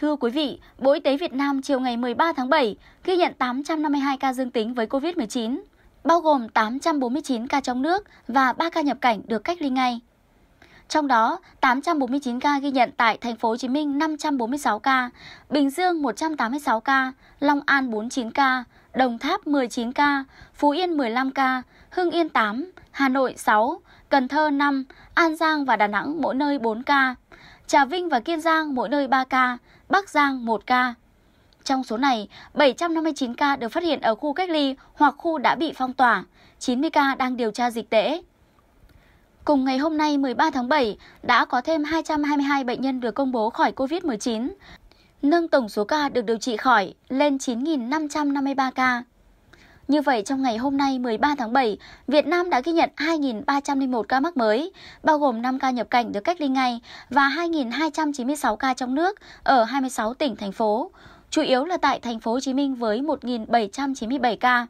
Thưa quý vị, Bộ Y tế Việt Nam chiều ngày 13 tháng 7 ghi nhận 852 ca dương tính với COVID-19, bao gồm 849 ca trong nước và 3 ca nhập cảnh được cách ly ngay. Trong đó, 849 ca ghi nhận tại Thành phố Hồ Chí Minh 546 ca, Bình Dương 186 ca, Long An 49 ca, Đồng Tháp 19 ca, Phú Yên 15 ca, Hưng Yên 8, Hà Nội 6, Cần Thơ 5, An Giang và Đà Nẵng mỗi nơi 4 ca, Trà Vinh và Kiên Giang mỗi nơi 3 ca, Bắc Giang 1 ca. Trong số này, 759 ca được phát hiện ở khu cách ly hoặc khu đã bị phong tỏa, 90 ca đang điều tra dịch tễ. Cùng ngày hôm nay 13 tháng 7 đã có thêm 222 bệnh nhân được công bố khỏi COVID-19, nâng tổng số ca được điều trị khỏi lên 9.553 ca. Như vậy, trong ngày hôm nay 13 tháng 7, Việt Nam đã ghi nhận 2.301 ca mắc mới, bao gồm 5 ca nhập cảnh được cách ly ngay và 2.296 ca trong nước ở 26 tỉnh, thành phố, chủ yếu là tại Thành phố Hồ Chí Minh với 1.797 ca.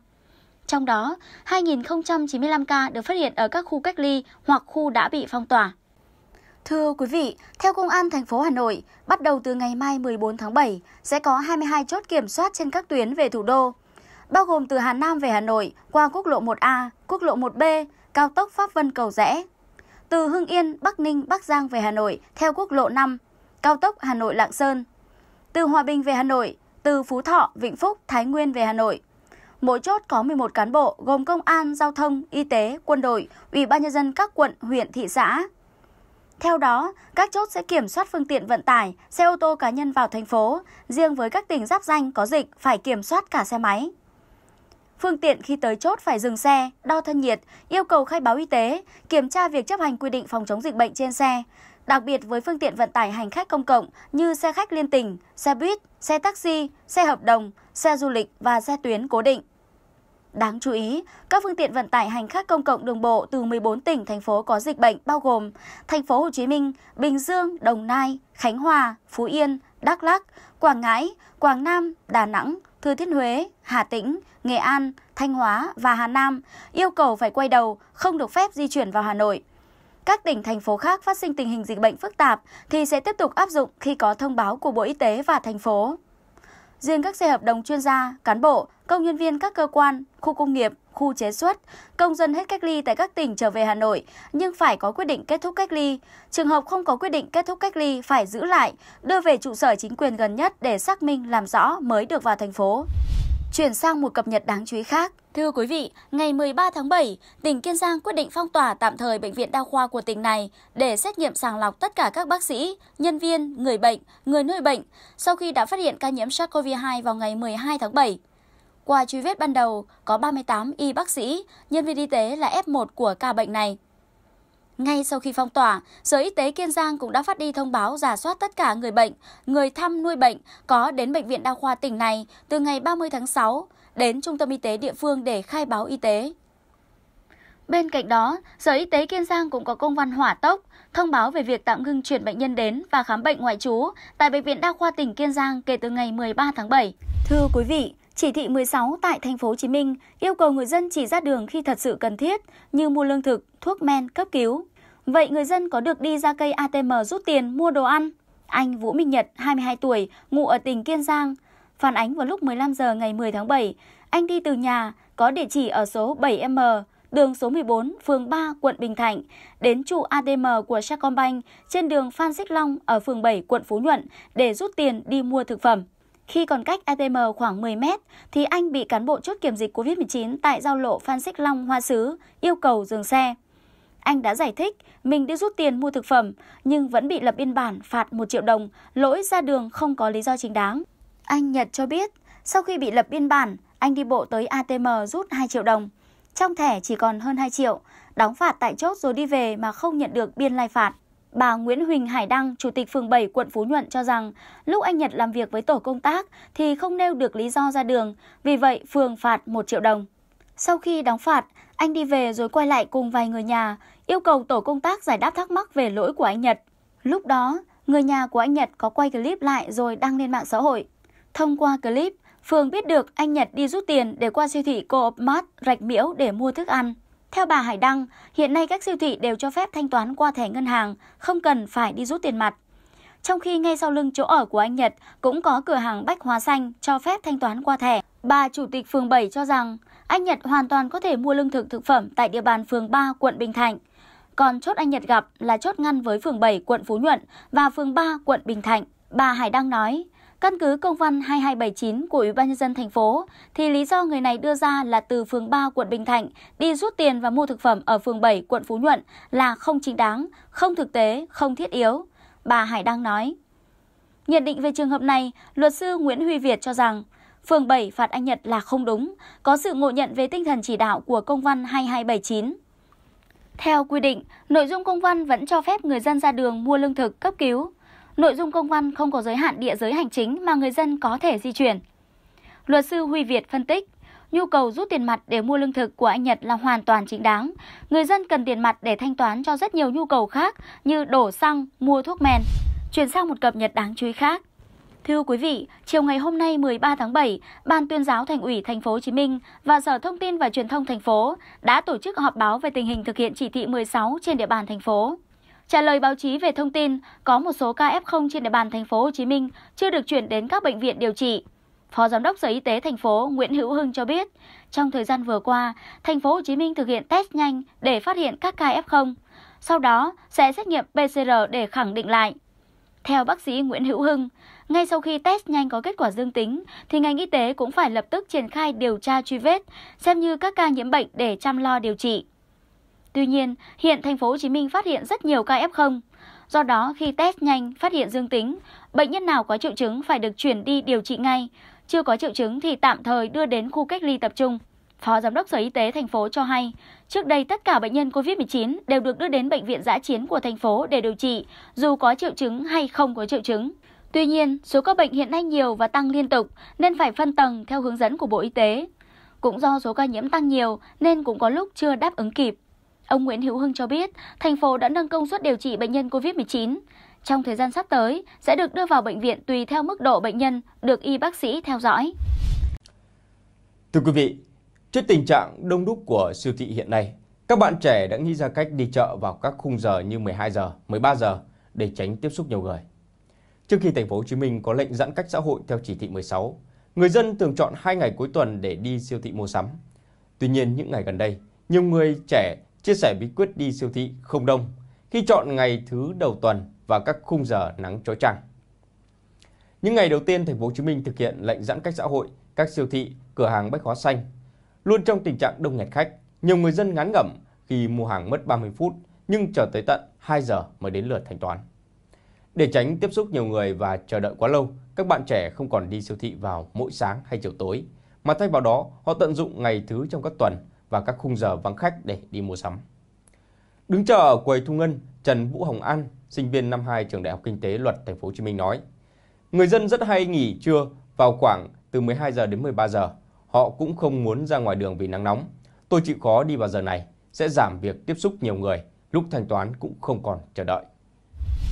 Trong đó, 2.095 ca được phát hiện ở các khu cách ly hoặc khu đã bị phong tỏa. Thưa quý vị, theo Công an thành phố Hà Nội, bắt đầu từ ngày mai 14 tháng 7 sẽ có 22 chốt kiểm soát trên các tuyến về thủ đô, bao gồm từ Hà Nam về Hà Nội qua quốc lộ 1A, quốc lộ 1B, cao tốc Pháp Vân Cầu Giẽ, từ Hưng Yên, Bắc Ninh, Bắc Giang về Hà Nội theo quốc lộ 5, cao tốc Hà Nội Lạng Sơn, từ Hòa Bình về Hà Nội, từ Phú Thọ, Vĩnh Phúc, Thái Nguyên về Hà Nội. Mỗi chốt có 11 cán bộ gồm công an, giao thông, y tế, quân đội, ủy ban nhân dân các quận, huyện, thị xã. Theo đó, các chốt sẽ kiểm soát phương tiện vận tải, xe ô tô cá nhân vào thành phố, riêng với các tỉnh giáp ranh có dịch phải kiểm soát cả xe máy. Phương tiện khi tới chốt phải dừng xe, đo thân nhiệt, yêu cầu khai báo y tế, kiểm tra việc chấp hành quy định phòng chống dịch bệnh trên xe, đặc biệt với phương tiện vận tải hành khách công cộng như xe khách liên tỉnh, xe buýt, xe taxi, xe hợp đồng, xe du lịch và xe tuyến cố định. Đáng chú ý, các phương tiện vận tải hành khách công cộng đường bộ từ 14 tỉnh, thành phố có dịch bệnh bao gồm Thành phố Hồ Chí Minh, Bình Dương, Đồng Nai, Khánh Hòa, Phú Yên, Đắk Lắk, Quảng Ngãi, Quảng Nam, Đà Nẵng, Thừa Thiên Huế, Hà Tĩnh, Nghệ An, Thanh Hóa và Hà Nam yêu cầu phải quay đầu, không được phép di chuyển vào Hà Nội. Các tỉnh, thành phố khác phát sinh tình hình dịch bệnh phức tạp thì sẽ tiếp tục áp dụng khi có thông báo của Bộ Y tế và thành phố. Riêng các xe hợp đồng chuyên gia, cán bộ, công nhân viên các cơ quan, khu công nghiệp, khu chế xuất, công dân hết cách ly tại các tỉnh trở về Hà Nội nhưng phải có quyết định kết thúc cách ly. Trường hợp không có quyết định kết thúc cách ly phải giữ lại, đưa về trụ sở chính quyền gần nhất để xác minh làm rõ mới được vào thành phố. Chuyển sang một cập nhật đáng chú ý khác. Thưa quý vị, ngày 13 tháng 7, tỉnh Kiên Giang quyết định phong tỏa tạm thời bệnh viện đa khoa của tỉnh này để xét nghiệm sàng lọc tất cả các bác sĩ, nhân viên, người bệnh, người nuôi bệnh sau khi đã phát hiện ca nhiễm SARS-CoV-2 vào ngày 12 tháng 7. Qua truy vết ban đầu, có 38 y bác sĩ, nhân viên y tế là F1 của ca bệnh này. Ngay sau khi phong tỏa, Sở Y tế Kiên Giang cũng đã phát đi thông báo rà soát tất cả người bệnh, người thăm nuôi bệnh có đến bệnh viện đa khoa tỉnh này từ ngày 30 tháng 6 đến trung tâm y tế địa phương để khai báo y tế. Bên cạnh đó, Sở Y tế Kiên Giang cũng có công văn hỏa tốc thông báo về việc tạm ngừng chuyển bệnh nhân đến và khám bệnh ngoại trú tại bệnh viện đa khoa tỉnh Kiên Giang kể từ ngày 13 tháng 7. Thưa quý vị, Chỉ thị 16 tại Thành phố Hồ Chí Minh yêu cầu người dân chỉ ra đường khi thật sự cần thiết như mua lương thực, thuốc men, cấp cứu. Vậy người dân có được đi ra cây ATM rút tiền mua đồ ăn? Anh Vũ Minh Nhật, 22 tuổi, ngụ ở tỉnh Kiên Giang, phản ánh vào lúc 15 giờ ngày 10 tháng 7. Anh đi từ nhà có địa chỉ ở số 7M, đường số 14, phường 3, quận Bình Thạnh đến trụ ATM của Sacombank trên đường Phan Xích Long ở phường 7, quận Phú Nhuận để rút tiền đi mua thực phẩm. Khi còn cách ATM khoảng 10 mét thì anh bị cán bộ chốt kiểm dịch COVID-19 tại giao lộ Phan Xích Long, Hoa Sứ yêu cầu dừng xe. Anh đã giải thích mình đi rút tiền mua thực phẩm nhưng vẫn bị lập biên bản phạt 1 triệu đồng, lỗi ra đường không có lý do chính đáng. Anh Nhật cho biết sau khi bị lập biên bản, anh đi bộ tới ATM rút 2 triệu đồng. Trong thẻ chỉ còn hơn 2 triệu, đóng phạt tại chốt rồi đi về mà không nhận được biên lai phạt. Bà Nguyễn Huỳnh Hải Đăng, Chủ tịch phường 7 quận Phú Nhuận cho rằng lúc anh Nhật làm việc với tổ công tác thì không nêu được lý do ra đường, vì vậy phường phạt 1 triệu đồng. Sau khi đóng phạt, anh đi về rồi quay lại cùng vài người nhà, yêu cầu tổ công tác giải đáp thắc mắc về lỗi của anh Nhật. Lúc đó, người nhà của anh Nhật có quay clip lại rồi đăng lên mạng xã hội. Thông qua clip, phường biết được anh Nhật đi rút tiền để qua siêu thị Co.opXtra Rạch Miễu để mua thức ăn. Theo bà Hải Đăng, hiện nay các siêu thị đều cho phép thanh toán qua thẻ ngân hàng, không cần phải đi rút tiền mặt. Trong khi ngay sau lưng chỗ ở của anh Nhật cũng có cửa hàng Bách Hóa Xanh cho phép thanh toán qua thẻ. Bà chủ tịch phường 7 cho rằng anh Nhật hoàn toàn có thể mua lương thực thực phẩm tại địa bàn phường 3 quận Bình Thạnh. Còn chốt anh Nhật gặp là chốt ngăn với phường 7 quận Phú Nhuận và phường 3 quận Bình Thạnh. Bà Hải Đăng nói, căn cứ công văn 2279 của Ủy ban nhân dân thành phố thì lý do người này đưa ra là từ phường 3 quận Bình Thạnh đi rút tiền và mua thực phẩm ở phường 7 quận Phú Nhuận là không chính đáng, không thực tế, không thiết yếu. Bà Hải Đăng nói. Nhận định về trường hợp này, luật sư Nguyễn Huy Việt cho rằng phường 7 phạt anh Nhật là không đúng, có sự ngộ nhận về tinh thần chỉ đạo của công văn 2279. Theo quy định, nội dung công văn vẫn cho phép người dân ra đường mua lương thực cấp cứu. Nội dung công văn không có giới hạn địa giới hành chính mà người dân có thể di chuyển. Luật sư Huy Việt phân tích, nhu cầu rút tiền mặt để mua lương thực của anh Nhật là hoàn toàn chính đáng. Người dân cần tiền mặt để thanh toán cho rất nhiều nhu cầu khác như đổ xăng, mua thuốc men. Chuyển sang một cập nhật đáng chú ý khác. Thưa quý vị, chiều ngày hôm nay 13 tháng 7, Ban Tuyên giáo Thành ủy Thành phố Hồ Chí Minh và Sở Thông tin và Truyền thông thành phố đã tổ chức họp báo về tình hình thực hiện chỉ thị 16 trên địa bàn thành phố. Trả lời báo chí về thông tin có một số ca F0 trên địa bàn Thành phố Hồ Chí Minh chưa được chuyển đến các bệnh viện điều trị. Phó Giám đốc Sở Y tế thành phố Nguyễn Hữu Hưng cho biết, trong thời gian vừa qua, Thành phố Hồ Chí Minh thực hiện test nhanh để phát hiện các ca F0, sau đó sẽ xét nghiệm PCR để khẳng định lại. Theo bác sĩ Nguyễn Hữu Hưng, ngay sau khi test nhanh có kết quả dương tính thì ngành y tế cũng phải lập tức triển khai điều tra truy vết, xem như các ca nhiễm bệnh để chăm lo điều trị. Tuy nhiên, hiện Thành phố Hồ Chí Minh phát hiện rất nhiều ca F0. Do đó, khi test nhanh phát hiện dương tính, bệnh nhân nào có triệu chứng phải được chuyển đi điều trị ngay, chưa có triệu chứng thì tạm thời đưa đến khu cách ly tập trung. Phó Giám đốc Sở Y tế thành phố cho hay, trước đây tất cả bệnh nhân COVID-19 đều được đưa đến bệnh viện dã chiến của thành phố để điều trị, dù có triệu chứng hay không có triệu chứng. Tuy nhiên, số ca bệnh hiện nay nhiều và tăng liên tục nên phải phân tầng theo hướng dẫn của Bộ Y tế. Cũng do số ca nhiễm tăng nhiều nên cũng có lúc chưa đáp ứng kịp. Ông Nguyễn Hữu Hưng cho biết, thành phố đã nâng công suất điều trị bệnh nhân COVID-19. Trong thời gian sắp tới, sẽ được đưa vào bệnh viện tùy theo mức độ bệnh nhân được y bác sĩ theo dõi. Thưa quý vị, trước tình trạng đông đúc của siêu thị hiện nay, các bạn trẻ đã nghĩ ra cách đi chợ vào các khung giờ như 12 giờ, 13 giờ để tránh tiếp xúc nhiều người. Trước khi Thành phố Hồ Chí Minh có lệnh giãn cách xã hội theo chỉ thị 16, người dân thường chọn 2 ngày cuối tuần để đi siêu thị mua sắm. Tuy nhiên, những ngày gần đây, nhiều người trẻ chia sẻ bí quyết đi siêu thị không đông khi chọn ngày thứ đầu tuần và các khung giờ nắng chói chang. Những ngày đầu tiên Thành phố Hồ Chí Minh thực hiện lệnh giãn cách xã hội, các siêu thị, cửa hàng Bách Hóa Xanh luôn trong tình trạng đông nghẹt khách. Nhiều người dân ngán ngẩm khi mua hàng mất 30 phút nhưng chờ tới tận 2 giờ mới đến lượt thanh toán. Để tránh tiếp xúc nhiều người và chờ đợi quá lâu, các bạn trẻ không còn đi siêu thị vào mỗi sáng hay chiều tối, mà thay vào đó họ tận dụng ngày thứ trong các tuần và các khung giờ vắng khách để đi mua sắm. Đứng chờ ở quầy thu ngân, Trần Vũ Hồng An, sinh viên năm 2 trường Đại học Kinh tế Luật Thành phố Hồ Chí Minh nói: "Người dân rất hay nghỉ trưa vào khoảng từ 12 giờ đến 13 giờ, họ cũng không muốn ra ngoài đường vì nắng nóng. Tôi chịu khó đi vào giờ này sẽ giảm việc tiếp xúc nhiều người, lúc thanh toán cũng không còn chờ đợi."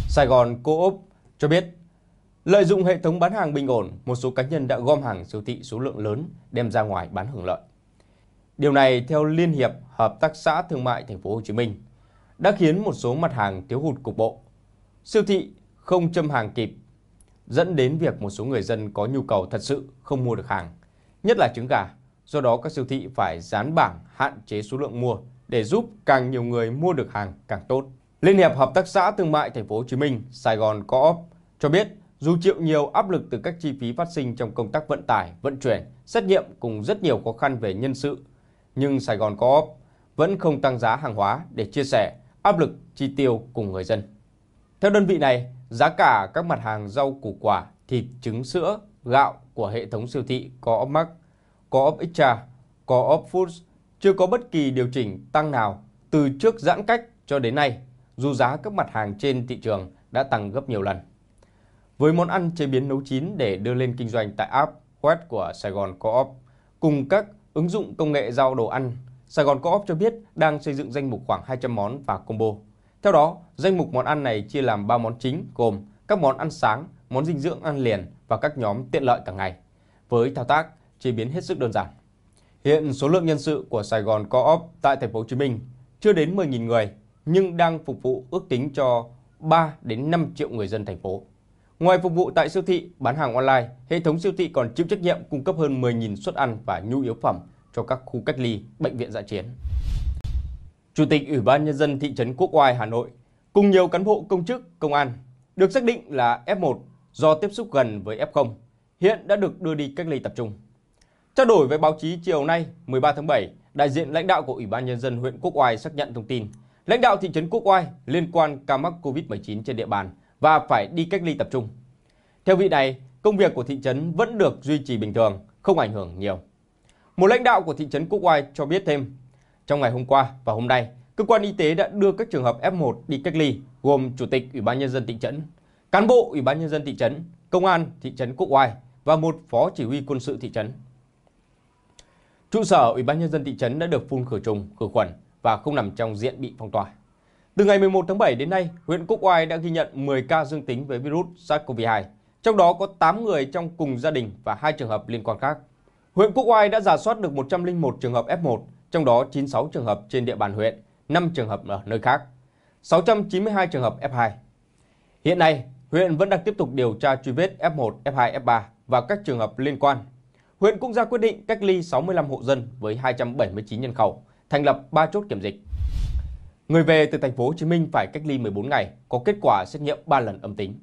Saigon Co.op cho biết, lợi dụng hệ thống bán hàng bình ổn, một số cá nhân đã gom hàng siêu thị số lượng lớn đem ra ngoài bán hưởng lợi. Điều này theo Liên hiệp Hợp tác xã Thương mại Thành phố Hồ Chí Minh đã khiến một số mặt hàng thiếu hụt cục bộ. Siêu thị không châm hàng kịp dẫn đến việc một số người dân có nhu cầu thật sự không mua được hàng, nhất là trứng gà. Do đó các siêu thị phải dán bảng hạn chế số lượng mua để giúp càng nhiều người mua được hàng càng tốt. Liên hiệp Hợp tác xã Thương mại Thành phố Hồ Chí Minh Saigon Co.op cho biết, dù chịu nhiều áp lực từ các chi phí phát sinh trong công tác vận tải, vận chuyển, xét nghiệm cùng rất nhiều khó khăn về nhân sự, nhưng Saigon Co.op vẫn không tăng giá hàng hóa để chia sẻ áp lực chi tiêu cùng người dân. Theo đơn vị này, giá cả các mặt hàng rau củ quả, thịt, trứng, sữa, gạo của hệ thống siêu thị Co.opMart, Co-opXtra, Co-opfoods chưa có bất kỳ điều chỉnh tăng nào từ trước giãn cách cho đến nay, dù giá các mặt hàng trên thị trường đã tăng gấp nhiều lần. Với món ăn chế biến nấu chín để đưa lên kinh doanh tại app web của Saigon Co.op cùng các ứng dụng công nghệ giao đồ ăn, Saigon Co.op cho biết đang xây dựng danh mục khoảng 200 món và combo. Theo đó, danh mục món ăn này chia làm 3 món chính gồm các món ăn sáng, món dinh dưỡng ăn liền và các nhóm tiện lợi cả ngày, với thao tác chế biến hết sức đơn giản. Hiện số lượng nhân sự của Saigon Co.op tại Thành phố Hồ Chí Minh chưa đến 10.000 người nhưng đang phục vụ ước tính cho 3 đến 5 triệu người dân thành phố. Ngoài phục vụ tại siêu thị, bán hàng online, hệ thống siêu thị còn chịu trách nhiệm cung cấp hơn 10.000 suất ăn và nhu yếu phẩm cho các khu cách ly, bệnh viện dã chiến. Chủ tịch Ủy ban Nhân dân thị trấn Quốc Oai, Hà Nội, cùng nhiều cán bộ công chức, công an, được xác định là F1 do tiếp xúc gần với F0, hiện đã được đưa đi cách ly tập trung. Trao đổi với báo chí chiều nay 13 tháng 7, đại diện lãnh đạo của Ủy ban Nhân dân huyện Quốc Oai xác nhận thông tin lãnh đạo thị trấn Quốc Oai liên quan ca mắc COVID-19 trên địa bàn và phải đi cách ly tập trung. Theo vị này, công việc của thị trấn vẫn được duy trì bình thường, không ảnh hưởng nhiều. Một lãnh đạo của thị trấn Quốc Oai cho biết thêm, trong ngày hôm qua và hôm nay, cơ quan y tế đã đưa các trường hợp F1 đi cách ly, gồm Chủ tịch Ủy ban Nhân dân thị trấn, cán bộ Ủy ban Nhân dân thị trấn, công an thị trấn Quốc Oai và một phó chỉ huy quân sự thị trấn. Trụ sở Ủy ban Nhân dân thị trấn đã được phun khử trùng, khử khuẩn và không nằm trong diện bị phong tỏa. Từ ngày 11 tháng 7 đến nay, huyện Quốc Oai đã ghi nhận 10 ca dương tính với virus SARS-CoV-2, trong đó có 8 người trong cùng gia đình và 2 trường hợp liên quan khác. Huyện Quốc Oai đã rà soát được 101 trường hợp F1, trong đó 96 trường hợp trên địa bàn huyện, 5 trường hợp ở nơi khác, 692 trường hợp F2. Hiện nay, huyện vẫn đang tiếp tục điều tra truy vết F1, F2, F3 và các trường hợp liên quan. Huyện cũng ra quyết định cách ly 65 hộ dân với 279 nhân khẩu, thành lập 3 chốt kiểm dịch. Người về từ thành phố Hồ Chí Minh phải cách ly 14 ngày, có kết quả xét nghiệm 3 lần âm tính.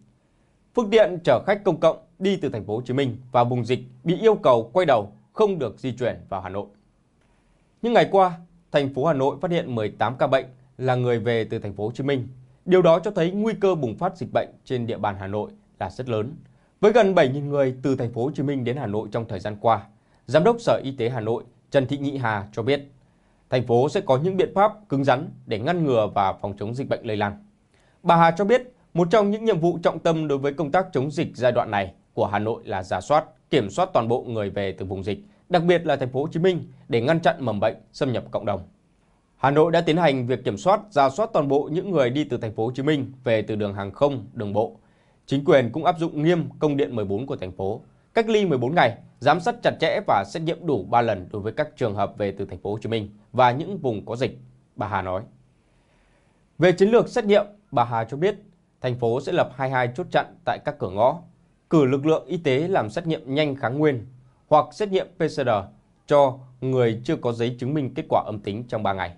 Phương tiện chở khách công cộng đi từ thành phố Hồ Chí Minh vào vùng dịch bị yêu cầu quay đầu, không được di chuyển vào Hà Nội. Những ngày qua, thành phố Hà Nội phát hiện 18 ca bệnh là người về từ thành phố Hồ Chí Minh. Điều đó cho thấy nguy cơ bùng phát dịch bệnh trên địa bàn Hà Nội là rất lớn. Với gần 7.000 người từ thành phố Hồ Chí Minh đến Hà Nội trong thời gian qua, Giám đốc Sở Y tế Hà Nội Trần Thị Nhị Hà cho biết, thành phố sẽ có những biện pháp cứng rắn để ngăn ngừa và phòng chống dịch bệnh lây lan. Bà Hà cho biết, một trong những nhiệm vụ trọng tâm đối với công tác chống dịch giai đoạn này của Hà Nội là rà soát, kiểm soát toàn bộ người về từ vùng dịch, đặc biệt là thành phố Hồ Chí Minh để ngăn chặn mầm bệnh xâm nhập cộng đồng. Hà Nội đã tiến hành việc kiểm soát, rà soát toàn bộ những người đi từ thành phố Hồ Chí Minh về từ đường hàng không, đường bộ. Chính quyền cũng áp dụng nghiêm công điện 14 của thành phố, cách ly 14 ngày, giám sát chặt chẽ và xét nghiệm đủ 3 lần đối với các trường hợp về từ thành phố Hồ Chí Minh và những vùng có dịch, bà Hà nói. Về chiến lược xét nghiệm, bà Hà cho biết thành phố sẽ lập 22 chốt chặn tại các cửa ngõ, cử lực lượng y tế làm xét nghiệm nhanh kháng nguyên hoặc xét nghiệm PCR cho người chưa có giấy chứng minh kết quả âm tính trong 3 ngày.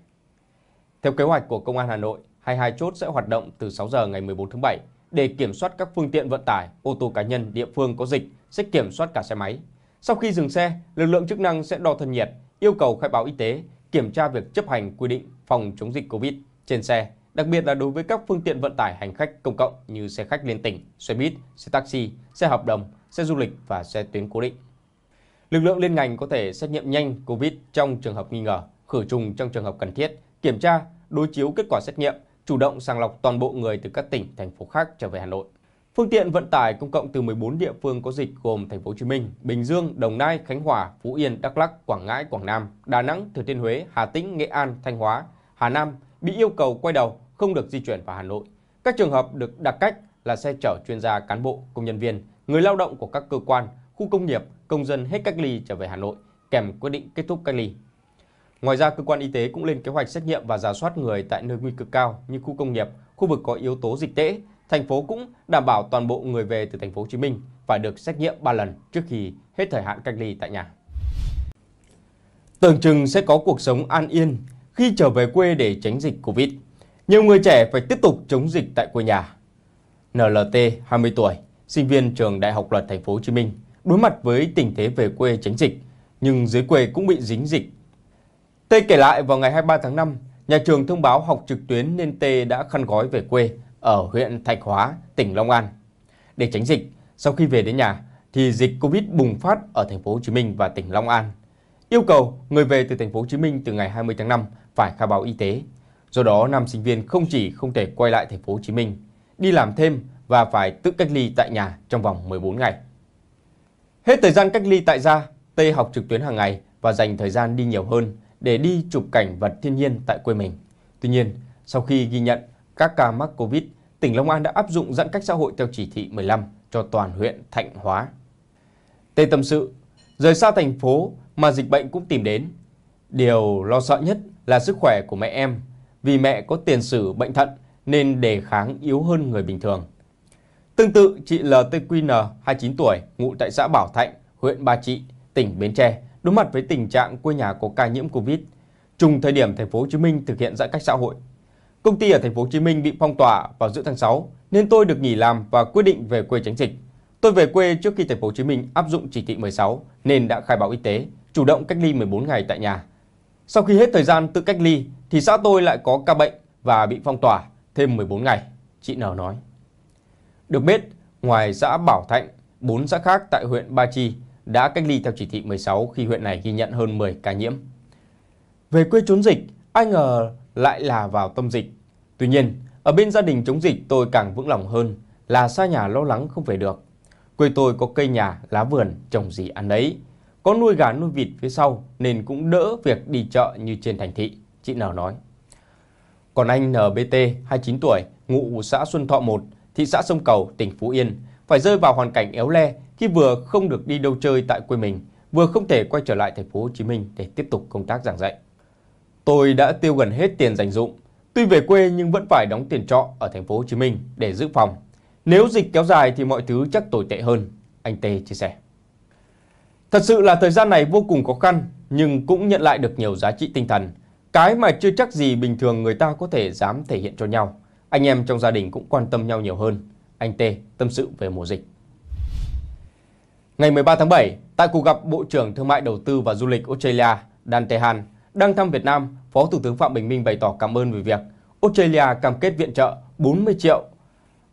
Theo kế hoạch của Công an Hà Nội, 22 chốt sẽ hoạt động từ 6 giờ ngày 14 tháng 7 để kiểm soát các phương tiện vận tải, ô tô cá nhân địa phương có dịch sẽ kiểm soát cả xe máy. Sau khi dừng xe, lực lượng chức năng sẽ đo thân nhiệt, yêu cầu khai báo y tế, kiểm tra việc chấp hành quy định phòng chống dịch Covid trên xe, đặc biệt là đối với các phương tiện vận tải hành khách công cộng như xe khách liên tỉnh, xe buýt, xe taxi, xe hợp đồng, xe du lịch và xe tuyến cố định. Lực lượng liên ngành có thể xét nghiệm nhanh Covid trong trường hợp nghi ngờ, khử trùng trong trường hợp cần thiết, kiểm tra, đối chiếu kết quả xét nghiệm, chủ động sàng lọc toàn bộ người từ các tỉnh, thành phố khác trở về Hà Nội. Phương tiện vận tải công cộng từ 14 địa phương có dịch gồm Thành phố Hồ Chí Minh, Bình Dương, Đồng Nai, Khánh Hòa, Phú Yên, Đắk Lắk, Quảng Ngãi, Quảng Nam, Đà Nẵng, Thừa Thiên Huế, Hà Tĩnh, Nghệ An, Thanh Hóa, Hà Nam bị yêu cầu quay đầu, không được di chuyển vào Hà Nội. Các trường hợp được đặc cách là xe chở chuyên gia, cán bộ, công nhân viên, người lao động của các cơ quan, khu công nghiệp, công dân hết cách ly trở về Hà Nội kèm quyết định kết thúc cách ly. Ngoài ra, cơ quan y tế cũng lên kế hoạch xét nghiệm và rà soát người tại nơi nguy cơ cao như khu công nghiệp, khu vực có yếu tố dịch tễ. Thành phố cũng đảm bảo toàn bộ người về từ thành phố Hồ Chí Minh phải được xét nghiệm 3 lần trước khi hết thời hạn cách ly tại nhà. Tưởng chừng sẽ có cuộc sống an yên khi trở về quê để tránh dịch Covid, nhiều người trẻ phải tiếp tục chống dịch tại quê nhà. NLT 20 tuổi, sinh viên trường Đại học Luật Thành phố Hồ Chí Minh đối mặt với tình thế về quê tránh dịch, nhưng dưới quê cũng bị dính dịch. T kể lại vào ngày 23 tháng 5, nhà trường thông báo học trực tuyến nên T đã khăn gói về quê ở huyện Thạch Hóa, tỉnh Long An. Để tránh dịch, sau khi về đến nhà thì dịch Covid bùng phát ở thành phố Hồ Chí Minh và tỉnh Long An. Yêu cầu người về từ thành phố Hồ Chí Minh từ ngày 20 tháng 5 phải khai báo y tế. Do đó, nam sinh viên không chỉ không thể quay lại thành phố Hồ Chí Minh, đi làm thêm và phải tự cách ly tại nhà trong vòng 14 ngày. Hết thời gian cách ly tại gia, T học trực tuyến hàng ngày và dành thời gian đi nhiều hơn để đi chụp cảnh vật thiên nhiên tại quê mình. Tuy nhiên, sau khi ghi nhận các ca mắc Covid, tỉnh Long An đã áp dụng giãn cách xã hội theo chỉ thị 15 cho toàn huyện Thạnh Hóa. T tâm sự, rời xa thành phố mà dịch bệnh cũng tìm đến. Điều lo sợ nhất là sức khỏe của mẹ em, vì mẹ có tiền sử bệnh thận nên đề kháng yếu hơn người bình thường. Tương tự, chị LTQN, 29 tuổi, ngụ tại xã Bảo Thạnh, huyện Ba Trị, tỉnh Bến Tre, đối mặt với tình trạng quê nhà có ca nhiễm Covid, trùng thời điểm Thành phố Hồ Chí Minh thực hiện giãn cách xã hội. Công ty ở Thành phố Hồ Chí Minh bị phong tỏa vào giữa tháng 6 nên tôi được nghỉ làm và quyết định về quê tránh dịch. Tôi về quê trước khi Thành phố Hồ Chí Minh áp dụng chỉ thị 16 nên đã khai báo y tế, chủ động cách ly 14 ngày tại nhà. Sau khi hết thời gian tự cách ly thì xã tôi lại có ca bệnh và bị phong tỏa thêm 14 ngày, chị N nói. Được biết, ngoài xã Bảo Thạnh, 4 xã khác tại huyện Ba Chi đã cách ly theo chỉ thị 16 khi huyện này ghi nhận hơn 10 ca nhiễm. Về quê trốn dịch, ai ngờ lại là vào tâm dịch. Tuy nhiên, ở bên gia đình chống dịch tôi càng vững lòng hơn là xa nhà lo lắng không về được. Quê tôi có cây nhà, lá vườn, trồng gì ăn đấy. Có nuôi gà nuôi vịt phía sau nên cũng đỡ việc đi chợ như trên thành thị, chị N nói. Còn anh NBT, 29 tuổi, ngụ xã Xuân Thọ 1, thị xã Sông Cầu, tỉnh Phú Yên, phải rơi vào hoàn cảnh éo le khi vừa không được đi đâu chơi tại quê mình, vừa không thể quay trở lại Thành phố Hồ Chí Minh để tiếp tục công tác giảng dạy. Tôi đã tiêu gần hết tiền dành dụm, tuy về quê nhưng vẫn phải đóng tiền trọ ở Thành phố Hồ Chí Minh để giữ phòng. Nếu dịch kéo dài thì mọi thứ chắc tồi tệ hơn, anh Tê chia sẻ. Thật sự là thời gian này vô cùng khó khăn nhưng cũng nhận lại được nhiều giá trị tinh thần, cái mà chưa chắc gì bình thường người ta có thể dám thể hiện cho nhau. Anh em trong gia đình cũng quan tâm nhau nhiều hơn, anh Tê tâm sự về mùa dịch. Ngày 13 tháng 7, tại cuộc gặp Bộ trưởng Thương mại Đầu tư và Du lịch Australia Dan Tehan đang thăm Việt Nam, Phó Thủ tướng Phạm Bình Minh bày tỏ cảm ơn về việc Australia cam kết viện trợ 40 triệu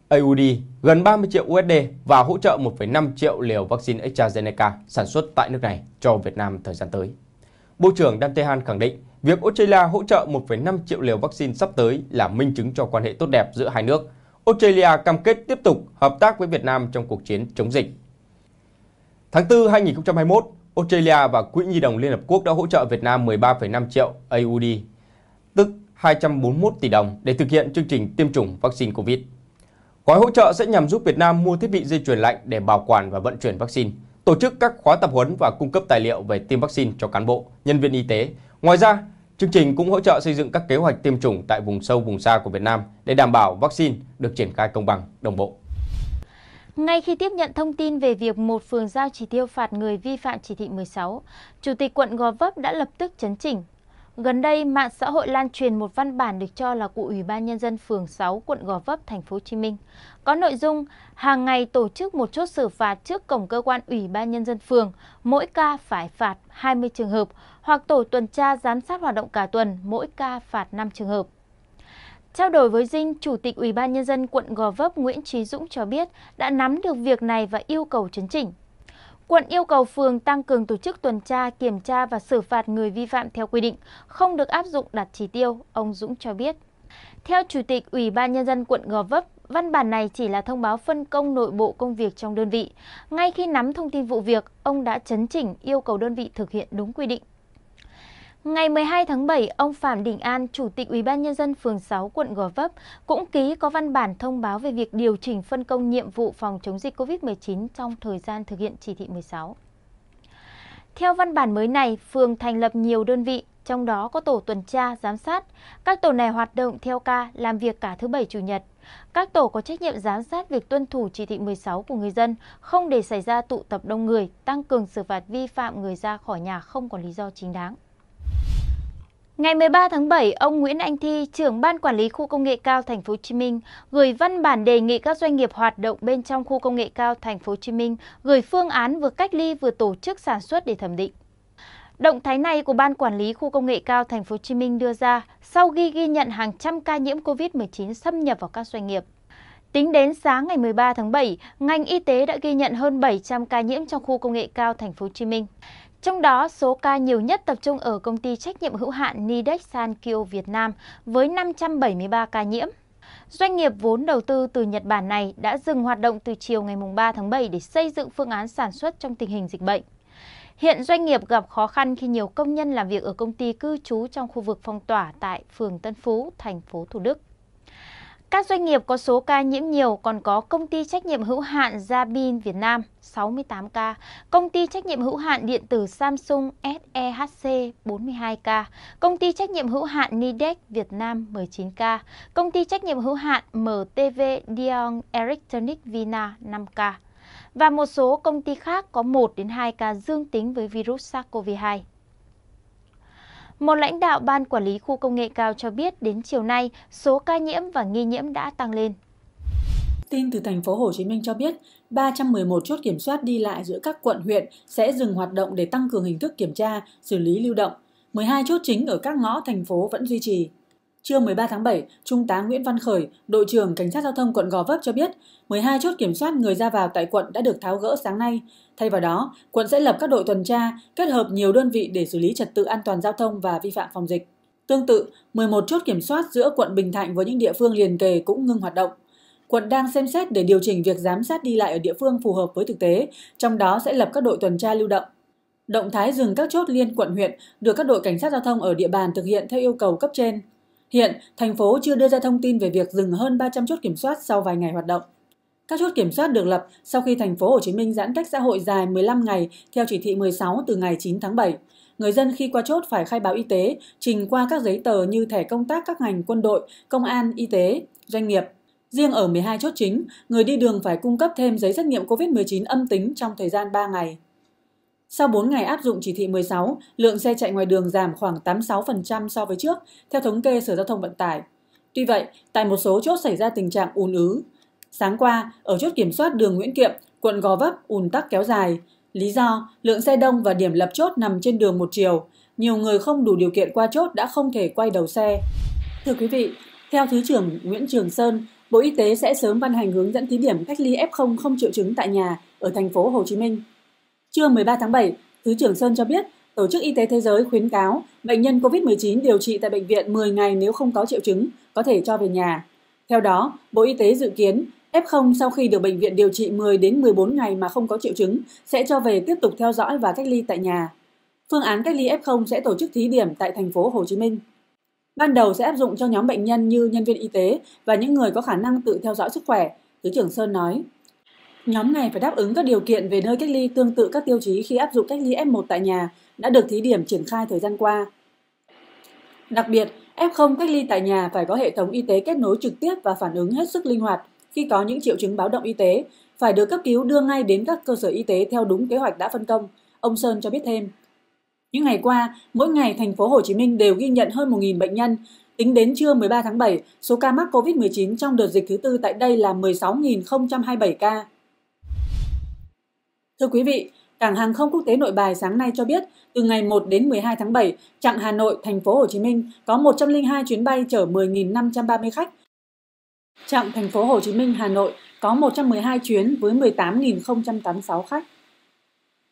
AUD, gần 30 triệu USD và hỗ trợ 1,5 triệu liều vaccine AstraZeneca sản xuất tại nước này cho Việt Nam thời gian tới. Bộ trưởng Dan Tehan khẳng định việc Australia hỗ trợ 1,5 triệu liều vaccine sắp tới là minh chứng cho quan hệ tốt đẹp giữa hai nước. Australia cam kết tiếp tục hợp tác với Việt Nam trong cuộc chiến chống dịch. Tháng 4 2021, Australia và Quỹ Nhi đồng Liên Hợp Quốc đã hỗ trợ Việt Nam 13,5 triệu AUD, tức 241 tỷ đồng để thực hiện chương trình tiêm chủng vaccine COVID. Gói hỗ trợ sẽ nhằm giúp Việt Nam mua thiết bị dây chuyền lạnh để bảo quản và vận chuyển vaccine, tổ chức các khóa tập huấn và cung cấp tài liệu về tiêm vaccine cho cán bộ, nhân viên y tế. Ngoài ra, chương trình cũng hỗ trợ xây dựng các kế hoạch tiêm chủng tại vùng sâu, vùng xa của Việt Nam để đảm bảo vaccine được triển khai công bằng, đồng bộ. Ngay khi tiếp nhận thông tin về việc một phường giao chỉ tiêu phạt người vi phạm chỉ thị 16, Chủ tịch quận Gò Vấp đã lập tức chấn chỉnh. Gần đây, mạng xã hội lan truyền một văn bản được cho là của Ủy ban Nhân dân phường 6, quận Gò Vấp, Thành phố Hồ Chí Minh. Có nội dung, hàng ngày tổ chức một chốt xử phạt trước cổng cơ quan Ủy ban Nhân dân phường, mỗi ca phải phạt 20 trường hợp, hoặc tổ tuần tra giám sát hoạt động cả tuần, mỗi ca phạt 5 trường hợp. Trao đổi với Dinh, Chủ tịch Ủy ban Nhân dân quận Gò Vấp Nguyễn Trí Dũng cho biết đã nắm được việc này và yêu cầu chấn chỉnh. Quận yêu cầu phường tăng cường tổ chức tuần tra, kiểm tra và xử phạt người vi phạm theo quy định, không được áp dụng đặt chỉ tiêu, ông Dũng cho biết. Theo Chủ tịch Ủy ban Nhân dân quận Gò Vấp, văn bản này chỉ là thông báo phân công nội bộ công việc trong đơn vị. Ngay khi nắm thông tin vụ việc, ông đã chấn chỉnh yêu cầu đơn vị thực hiện đúng quy định. Ngày 12 tháng 7, ông Phạm Đình An, Chủ tịch Ủy ban Nhân dân phường 6, quận Gò Vấp, cũng ký có văn bản thông báo về việc điều chỉnh phân công nhiệm vụ phòng chống dịch COVID-19 trong thời gian thực hiện chỉ thị 16. Theo văn bản mới này, phường thành lập nhiều đơn vị, trong đó có tổ tuần tra, giám sát. Các tổ này hoạt động theo ca, làm việc cả thứ Bảy, Chủ nhật. Các tổ có trách nhiệm giám sát việc tuân thủ chỉ thị 16 của người dân, không để xảy ra tụ tập đông người, tăng cường xử phạt vi phạm người ra khỏi nhà không có lý do chính đáng. Ngày 13 tháng 7, ông Nguyễn Anh Thi, trưởng Ban Quản lý Khu Công nghệ cao Thành phố Hồ Chí Minh, gửi văn bản đề nghị các doanh nghiệp hoạt động bên trong Khu Công nghệ cao Thành phố Hồ Chí Minh gửi phương án vừa cách ly vừa tổ chức sản xuất để thẩm định. Động thái này của Ban Quản lý Khu Công nghệ cao Thành phố Hồ Chí Minh đưa ra sau khi ghi nhận hàng trăm ca nhiễm COVID-19 xâm nhập vào các doanh nghiệp. Tính đến sáng ngày 13 tháng 7, ngành y tế đã ghi nhận hơn 700 ca nhiễm trong Khu Công nghệ cao Thành phố Hồ Chí Minh. Trong đó, số ca nhiều nhất tập trung ở công ty trách nhiệm hữu hạn Nidex Sankyo Việt Nam với 573 ca nhiễm. Doanh nghiệp vốn đầu tư từ Nhật Bản này đã dừng hoạt động từ chiều ngày 3 tháng 7 để xây dựng phương án sản xuất trong tình hình dịch bệnh. Hiện doanh nghiệp gặp khó khăn khi nhiều công nhân làm việc ở công ty cư trú trong khu vực phong tỏa tại phường Tân Phú, thành phố Thủ Đức. Các doanh nghiệp có số ca nhiễm nhiều còn có công ty trách nhiệm hữu hạn Zabin Việt Nam 68 ca, công ty trách nhiệm hữu hạn điện tử Samsung SEHC 42 ca, công ty trách nhiệm hữu hạn Nidec Việt Nam 19 ca, công ty trách nhiệm hữu hạn MTV Dion Electronic Vina 5 ca. Và một số công ty khác có 1 đến 2 ca dương tính với virus SARS-CoV-2. Một lãnh đạo Ban Quản lý Khu Công nghệ Cao cho biết đến chiều nay, số ca nhiễm và nghi nhiễm đã tăng lên. Tin từ Thành phố Hồ Chí Minh cho biết, 311 chốt kiểm soát đi lại giữa các quận, huyện sẽ dừng hoạt động để tăng cường hình thức kiểm tra, xử lý lưu động. 12 chốt chính ở các ngõ thành phố vẫn duy trì. Trưa 13 tháng 7, Trung tá Nguyễn Văn Khởi, đội trưởng Cảnh sát Giao thông quận Gò Vấp cho biết, 12 chốt kiểm soát người ra vào tại quận đã được tháo gỡ sáng nay. Thay vào đó, quận sẽ lập các đội tuần tra, kết hợp nhiều đơn vị để xử lý trật tự an toàn giao thông và vi phạm phòng dịch. Tương tự, 11 chốt kiểm soát giữa quận Bình Thạnh với những địa phương liền kề cũng ngưng hoạt động. Quận đang xem xét để điều chỉnh việc giám sát đi lại ở địa phương phù hợp với thực tế, trong đó sẽ lập các đội tuần tra lưu động. Động thái dừng các chốt liên quận huyện được các đội cảnh sát giao thông ở địa bàn thực hiện theo yêu cầu cấp trên. Hiện, thành phố chưa đưa ra thông tin về việc dừng hơn 300 chốt kiểm soát sau vài ngày hoạt động. Các chốt kiểm soát được lập sau khi Thành phố Hồ Chí Minh giãn cách xã hội dài 15 ngày theo chỉ thị 16 từ ngày 9 tháng 7. Người dân khi qua chốt phải khai báo y tế, trình qua các giấy tờ như thẻ công tác các ngành quân đội, công an, y tế, doanh nghiệp. Riêng ở 12 chốt chính, người đi đường phải cung cấp thêm giấy xét nghiệm COVID-19 âm tính trong thời gian 3 ngày. Sau 4 ngày áp dụng chỉ thị 16, lượng xe chạy ngoài đường giảm khoảng 86% so với trước, theo thống kê Sở Giao thông Vận tải. Tuy vậy, tại một số chốt xảy ra tình trạng ùn ứ. Sáng qua, ở chốt kiểm soát đường Nguyễn Kiệm, quận Gò Vấp ùn tắc kéo dài. Lý do, lượng xe đông và điểm lập chốt nằm trên đường một chiều. Nhiều người không đủ điều kiện qua chốt đã không thể quay đầu xe. Thưa quý vị, theo Thứ trưởng Nguyễn Trường Sơn, Bộ Y tế sẽ sớm ban hành hướng dẫn thí điểm cách ly F0 không triệu chứng tại nhà ở thành phố Hồ Chí Minh. Trưa 13 tháng 7, Thứ trưởng Sơn cho biết, Tổ chức Y tế Thế giới khuyến cáo bệnh nhân COVID-19 điều trị tại bệnh viện 10 ngày nếu không có triệu chứng, có thể cho về nhà. Theo đó, Bộ Y tế dự kiến F0 sau khi được bệnh viện điều trị 10 đến 14 ngày mà không có triệu chứng sẽ cho về tiếp tục theo dõi và cách ly tại nhà. Phương án cách ly F0 sẽ tổ chức thí điểm tại thành phố Hồ Chí Minh. Ban đầu sẽ áp dụng cho nhóm bệnh nhân như nhân viên y tế và những người có khả năng tự theo dõi sức khỏe, Thứ trưởng Sơn nói. Nhóm này phải đáp ứng các điều kiện về nơi cách ly tương tự các tiêu chí khi áp dụng cách ly F1 tại nhà đã được thí điểm triển khai thời gian qua. Đặc biệt, F0 cách ly tại nhà phải có hệ thống y tế kết nối trực tiếp và phản ứng hết sức linh hoạt khi có những triệu chứng báo động y tế, phải được cấp cứu đưa ngay đến các cơ sở y tế theo đúng kế hoạch đã phân công, ông Sơn cho biết thêm. Những ngày qua, mỗi ngày thành phố Hồ Chí Minh đều ghi nhận hơn 1.000 bệnh nhân. Tính đến trưa 13 tháng 7, số ca mắc COVID-19 trong đợt dịch thứ tư tại đây là 16.027 ca. Thưa quý vị, Cảng hàng không quốc tế Nội Bài sáng nay cho biết, từ ngày 1 đến 12 tháng 7, chặng Hà Nội, Thành phố Hồ Chí Minh có 102 chuyến bay chở 10.530 khách. Chặng Thành phố Hồ Chí Minh, Hà Nội có 112 chuyến với 18.086 khách.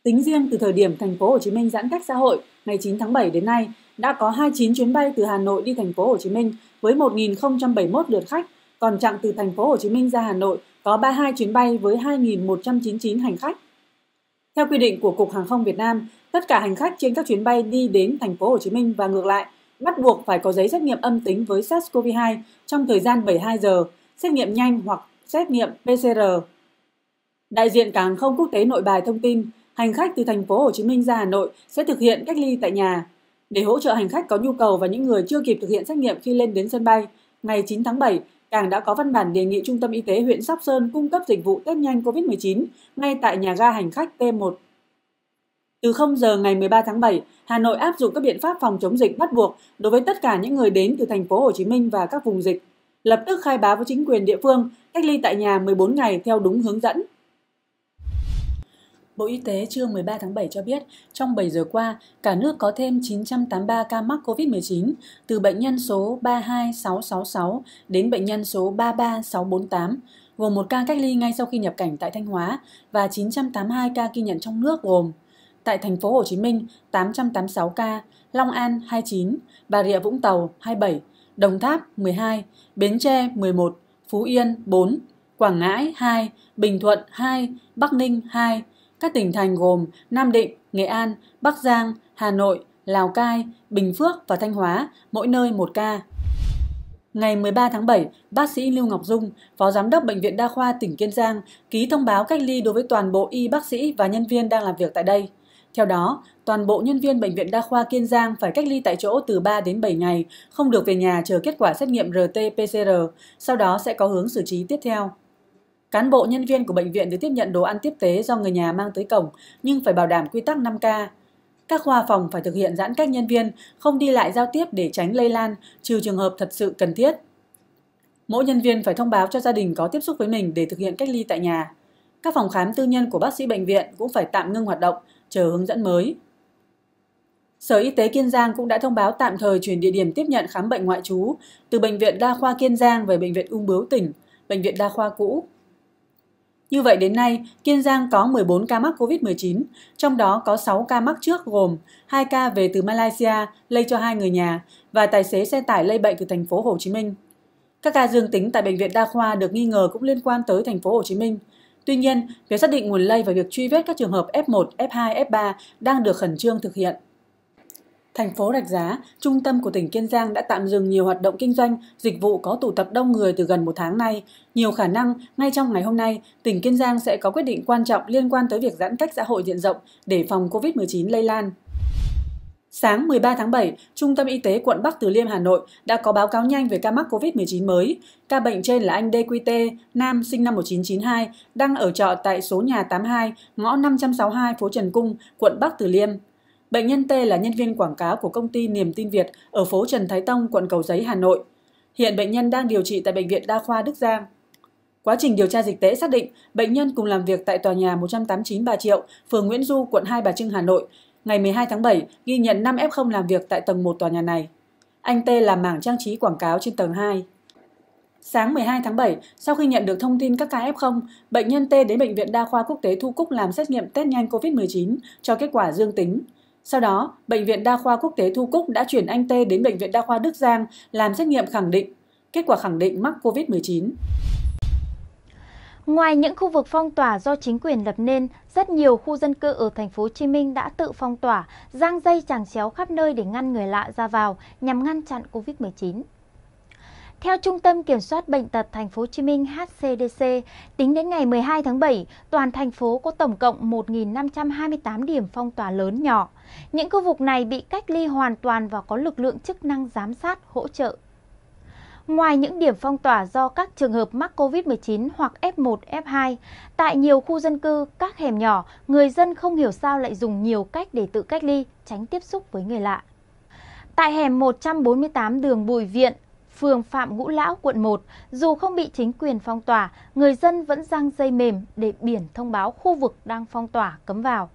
Tính riêng từ thời điểm Thành phố Hồ Chí Minh giãn cách xã hội ngày 9 tháng 7 đến nay, đã có 29 chuyến bay từ Hà Nội đi Thành phố Hồ Chí Minh với 1.071 lượt khách, còn chặng từ Thành phố Hồ Chí Minh ra Hà Nội có 32 chuyến bay với 2.199 hành khách. Theo quy định của Cục Hàng không Việt Nam, tất cả hành khách trên các chuyến bay đi đến Thành phố Hồ Chí Minh và ngược lại bắt buộc phải có giấy xét nghiệm âm tính với SARS-CoV-2 trong thời gian 72 giờ, xét nghiệm nhanh hoặc xét nghiệm PCR. Đại diện Cảng hàng không quốc tế Nội Bài thông tin, hành khách từ Thành phố Hồ Chí Minh ra Hà Nội sẽ thực hiện cách ly tại nhà. Để hỗ trợ hành khách có nhu cầu và những người chưa kịp thực hiện xét nghiệm khi lên đến sân bay, ngày 9 tháng 7, Cảng đã có văn bản đề nghị Trung tâm Y tế huyện Sóc Sơn cung cấp dịch vụ test nhanh COVID-19 ngay tại nhà ga hành khách T1. Từ 0 giờ ngày 13 tháng 7, Hà Nội áp dụng các biện pháp phòng chống dịch bắt buộc đối với tất cả những người đến từ Thành phố Hồ Chí Minh và các vùng dịch, lập tức khai báo với chính quyền địa phương, cách ly tại nhà 14 ngày theo đúng hướng dẫn. Bộ Y tế trưa 13 tháng 7 cho biết, trong 7 giờ qua, cả nước có thêm 983 ca mắc COVID-19, từ bệnh nhân số 32666 đến bệnh nhân số 33648, gồm 1 ca cách ly ngay sau khi nhập cảnh tại Thanh Hóa và 982 ca ghi nhận trong nước gồm tại Thành phố Hồ Chí Minh 886 ca, Long An 29, Bà Rịa Vũng Tàu 27, Đồng Tháp 12, Bến Tre 11, Phú Yên 4, Quảng Ngãi 2, Bình Thuận 2, Bắc Ninh 2. Các tỉnh thành gồm Nam Định, Nghệ An, Bắc Giang, Hà Nội, Lào Cai, Bình Phước và Thanh Hóa, mỗi nơi 1 ca. Ngày 13 tháng 7, bác sĩ Lưu Ngọc Dung, Phó Giám đốc Bệnh viện Đa khoa tỉnh Kiên Giang, ký thông báo cách ly đối với toàn bộ y bác sĩ và nhân viên đang làm việc tại đây. Theo đó, toàn bộ nhân viên Bệnh viện Đa khoa Kiên Giang phải cách ly tại chỗ từ 3 đến 7 ngày, không được về nhà chờ kết quả xét nghiệm RT-PCR, sau đó sẽ có hướng xử trí tiếp theo. Cán bộ nhân viên của bệnh viện được tiếp nhận đồ ăn tiếp tế do người nhà mang tới cổng, nhưng phải bảo đảm quy tắc 5K. Các khoa phòng phải thực hiện giãn cách nhân viên, không đi lại giao tiếp để tránh lây lan, trừ trường hợp thật sự cần thiết. Mỗi nhân viên phải thông báo cho gia đình có tiếp xúc với mình để thực hiện cách ly tại nhà. Các phòng khám tư nhân của bác sĩ bệnh viện cũng phải tạm ngưng hoạt động, chờ hướng dẫn mới. Sở Y tế Kiên Giang cũng đã thông báo tạm thời chuyển địa điểm tiếp nhận khám bệnh ngoại trú từ Bệnh viện Đa khoa Kiên Giang về Bệnh viện Ung Bướu tỉnh, Bệnh viện Đa khoa cũ. Như vậy đến nay, Kiên Giang có 14 ca mắc COVID-19, trong đó có 6 ca mắc trước gồm 2 ca về từ Malaysia lây cho 2 người nhà và tài xế xe tải lây bệnh từ thành phố Hồ Chí Minh. Các ca dương tính tại bệnh viện Đa khoa được nghi ngờ cũng liên quan tới thành phố Hồ Chí Minh. Tuy nhiên, việc xác định nguồn lây và việc truy vết các trường hợp F1, F2, F3 đang được khẩn trương thực hiện. Thành phố Rạch Giá, trung tâm của tỉnh Kiên Giang đã tạm dừng nhiều hoạt động kinh doanh, dịch vụ có tụ tập đông người từ gần một tháng nay. Nhiều khả năng, ngay trong ngày hôm nay, tỉnh Kiên Giang sẽ có quyết định quan trọng liên quan tới việc giãn cách xã hội diện rộng để phòng COVID-19 lây lan. Sáng 13 tháng 7, Trung tâm Y tế quận Bắc Từ Liêm, Hà Nội đã có báo cáo nhanh về ca mắc COVID-19 mới. Ca bệnh trên là anh DQT, nam, sinh năm 1992, đang ở trọ tại số nhà 82, ngõ 562, phố Trần Cung, quận Bắc Từ Liêm. Bệnh nhân T là nhân viên quảng cáo của công ty Niềm Tin Việt ở phố Trần Thái Tông, quận Cầu Giấy, Hà Nội. Hiện bệnh nhân đang điều trị tại Bệnh viện Đa khoa Đức Giang. Quá trình điều tra dịch tễ xác định, bệnh nhân cùng làm việc tại tòa nhà 189 Bà Triệu, phường Nguyễn Du, quận 2 Bà Trưng, Hà Nội. Ngày 12 tháng 7, ghi nhận 5 F0 làm việc tại tầng 1 tòa nhà này. Anh T làm mảng trang trí quảng cáo trên tầng 2. Sáng 12 tháng 7, sau khi nhận được thông tin các ca F0, bệnh nhân T đến Bệnh viện Đa khoa Quốc tế Thu Cúc làm xét nghiệm test nhanh COVID-19 cho kết quả dương tính. Sau đó, Bệnh viện Đa khoa Quốc tế Thu Cúc đã chuyển anh T đến Bệnh viện Đa khoa Đức Giang làm xét nghiệm khẳng định. Kết quả khẳng định mắc COVID-19. Ngoài những khu vực phong tỏa do chính quyền lập nên, rất nhiều khu dân cư ở thành phố Hồ Chí Minh đã tự phong tỏa, giăng dây chằng chéo khắp nơi để ngăn người lạ ra vào nhằm ngăn chặn COVID-19. Theo Trung tâm Kiểm soát Bệnh tật Thành phố Hồ Chí Minh (HCDC), tính đến ngày 12 tháng 7, toàn thành phố có tổng cộng 1.528 điểm phong tỏa lớn nhỏ. Những khu vực này bị cách ly hoàn toàn và có lực lượng chức năng giám sát, hỗ trợ. Ngoài những điểm phong tỏa do các trường hợp mắc COVID-19 hoặc F1, F2, tại nhiều khu dân cư, các hẻm nhỏ, người dân không hiểu sao lại dùng nhiều cách để tự cách ly, tránh tiếp xúc với người lạ. Tại hẻm 148 đường Bùi Viện, phường Phạm Ngũ Lão, quận 1, dù không bị chính quyền phong tỏa, người dân vẫn giăng dây mềm để biển thông báo khu vực đang phong tỏa cấm vào.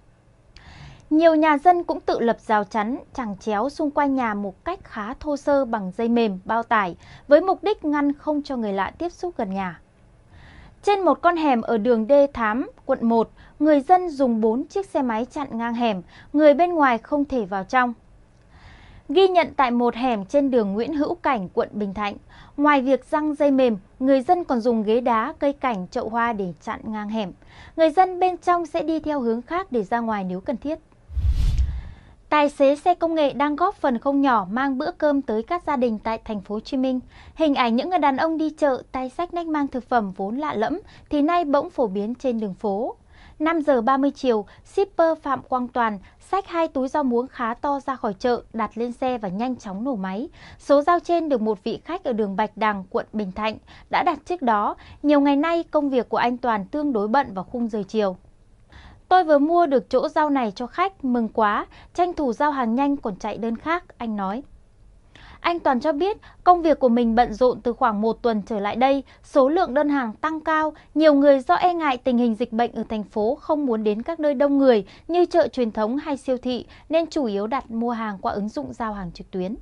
Nhiều nhà dân cũng tự lập rào chắn, chằng chéo xung quanh nhà một cách khá thô sơ bằng dây mềm, bao tải, với mục đích ngăn không cho người lạ tiếp xúc gần nhà. Trên một con hẻm ở đường Đê Thám, quận 1, người dân dùng 4 chiếc xe máy chặn ngang hẻm, người bên ngoài không thể vào trong. Ghi nhận tại một hẻm trên đường Nguyễn Hữu Cảnh, quận Bình Thạnh, ngoài việc giăng dây mềm, người dân còn dùng ghế đá, cây cảnh, chậu hoa để chặn ngang hẻm. Người dân bên trong sẽ đi theo hướng khác để ra ngoài nếu cần thiết. Tài xế xe công nghệ đang góp phần không nhỏ mang bữa cơm tới các gia đình tại thành phố Hồ Chí Minh. Hình ảnh những người đàn ông đi chợ, tay xách nách mang thực phẩm vốn lạ lẫm thì nay bỗng phổ biến trên đường phố. 5 giờ 30 chiều, shipper Phạm Quang Toàn xách 2 túi rau muống khá to ra khỏi chợ, đặt lên xe và nhanh chóng nổ máy. Số rau trên được một vị khách ở đường Bạch Đằng, quận Bình Thạnh đã đặt trước đó. Nhiều ngày nay, công việc của anh Toàn tương đối bận vào khung giờ chiều. Tôi vừa mua được chỗ rau này cho khách, mừng quá, tranh thủ giao hàng nhanh còn chạy đơn khác, anh nói. Anh Toàn cho biết công việc của mình bận rộn từ khoảng 1 tuần trở lại đây, số lượng đơn hàng tăng cao, nhiều người do e ngại tình hình dịch bệnh ở thành phố không muốn đến các nơi đông người như chợ truyền thống hay siêu thị nên chủ yếu đặt mua hàng qua ứng dụng giao hàng trực tuyến.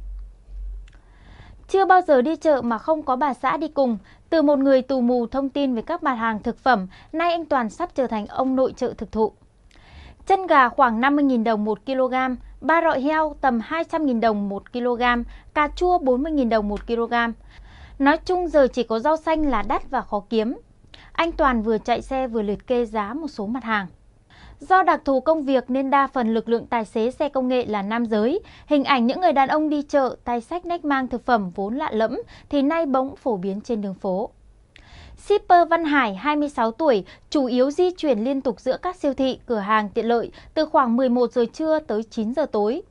Chưa bao giờ đi chợ mà không có bà xã đi cùng. Từ một người tù mù thông tin về các mặt hàng thực phẩm, nay anh Toàn sắp trở thành ông nội chợ thực thụ. Chân gà khoảng 50.000 đồng 1 kg, ba rọi heo tầm 200.000 đồng 1 kg, cà chua 40.000 đồng 1 kg. Nói chung giờ chỉ có rau xanh là đắt và khó kiếm. Anh Toàn vừa chạy xe vừa liệt kê giá một số mặt hàng. Do đặc thù công việc nên đa phần lực lượng tài xế xe công nghệ là nam giới. Hình ảnh những người đàn ông đi chợ, tay xách nách mang thực phẩm vốn lạ lẫm thì nay bỗng phổ biến trên đường phố. Shipper Văn Hải, 26 tuổi, chủ yếu di chuyển liên tục giữa các siêu thị, cửa hàng tiện lợi từ khoảng 11 giờ trưa tới 9 giờ tối.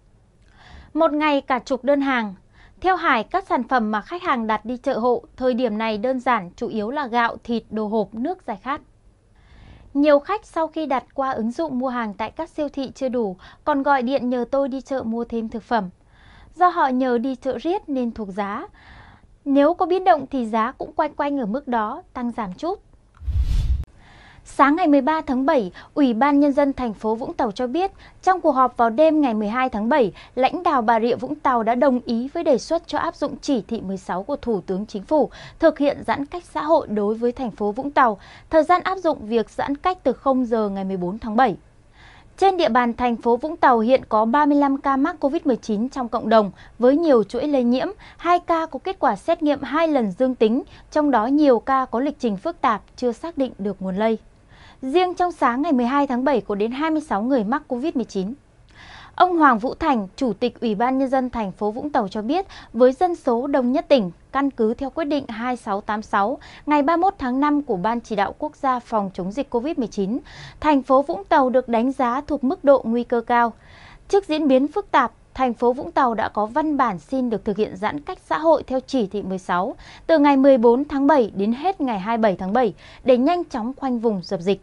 Một ngày cả chục đơn hàng. Theo Hải, các sản phẩm mà khách hàng đặt đi chợ hộ, thời điểm này đơn giản chủ yếu là gạo, thịt, đồ hộp, nước giải khát. Nhiều khách sau khi đặt qua ứng dụng mua hàng tại các siêu thị chưa đủ, còn gọi điện nhờ tôi đi chợ mua thêm thực phẩm. Do họ nhờ đi chợ riết nên thuộc giá. Nếu có biến động thì giá cũng quanh ở mức đó, tăng giảm chút. Sáng ngày 13 tháng 7, Ủy ban Nhân dân thành phố Vũng Tàu cho biết, trong cuộc họp vào đêm ngày 12 tháng 7, lãnh đạo Bà Rịa Vũng Tàu đã đồng ý với đề xuất cho áp dụng chỉ thị 16 của Thủ tướng Chính phủ thực hiện giãn cách xã hội đối với thành phố Vũng Tàu, thời gian áp dụng việc giãn cách từ 0 giờ ngày 14 tháng 7. Trên địa bàn thành phố Vũng Tàu hiện có 35 ca mắc COVID-19 trong cộng đồng với nhiều chuỗi lây nhiễm, 2 ca có kết quả xét nghiệm 2 lần dương tính, trong đó nhiều ca có lịch trình phức tạp chưa xác định được nguồn lây. Riêng trong sáng ngày 12 tháng 7 có đến 26 người mắc COVID-19. Ông Hoàng Vũ Thành, Chủ tịch Ủy ban Nhân dân thành phố Vũng Tàu cho biết, với dân số đông nhất tỉnh, căn cứ theo quyết định 2686 ngày 31 tháng 5 của Ban Chỉ đạo Quốc gia phòng chống dịch COVID-19, thành phố Vũng Tàu được đánh giá thuộc mức độ nguy cơ cao. Trước diễn biến phức tạp, thành phố Vũng Tàu đã có văn bản xin được thực hiện giãn cách xã hội theo chỉ thị 16 từ ngày 14 tháng 7 đến hết ngày 27 tháng 7 để nhanh chóng khoanh vùng dập dịch.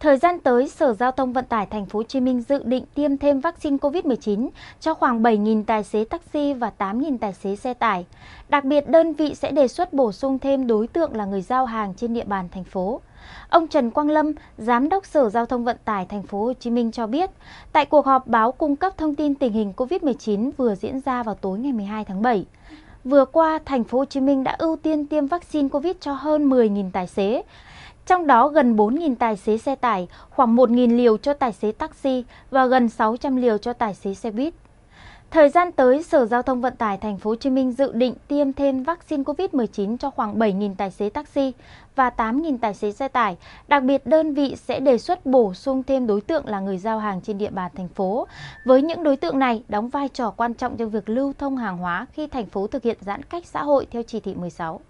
Thời gian tới, Sở Giao thông Vận tải Thành phố Hồ Chí Minh dự định tiêm thêm vaccine COVID-19 cho khoảng 7.000 tài xế taxi và 8.000 tài xế xe tải. Đặc biệt, đơn vị sẽ đề xuất bổ sung thêm đối tượng là người giao hàng trên địa bàn thành phố. Ông Trần Quang Lâm, Giám đốc Sở Giao thông Vận tải Thành phố Hồ Chí Minh cho biết, tại cuộc họp báo cung cấp thông tin tình hình COVID-19 vừa diễn ra vào tối ngày 12 tháng 7. Vừa qua, Thành phố Hồ Chí Minh đã ưu tiên tiêm vaccine COVID cho hơn 10.000 tài xế. Trong đó gần 4.000 tài xế xe tải, khoảng 1.000 liều cho tài xế taxi và gần 600 liều cho tài xế xe buýt. Thời gian tới, Sở Giao thông Vận tải Thành phố Hồ Chí Minh dự định tiêm thêm vaccine COVID-19 cho khoảng 7.000 tài xế taxi và 8.000 tài xế xe tải. Đặc biệt, đơn vị sẽ đề xuất bổ sung thêm đối tượng là người giao hàng trên địa bàn thành phố. Với những đối tượng này đóng vai trò quan trọng trong việc lưu thông hàng hóa khi thành phố thực hiện giãn cách xã hội theo chỉ thị 16.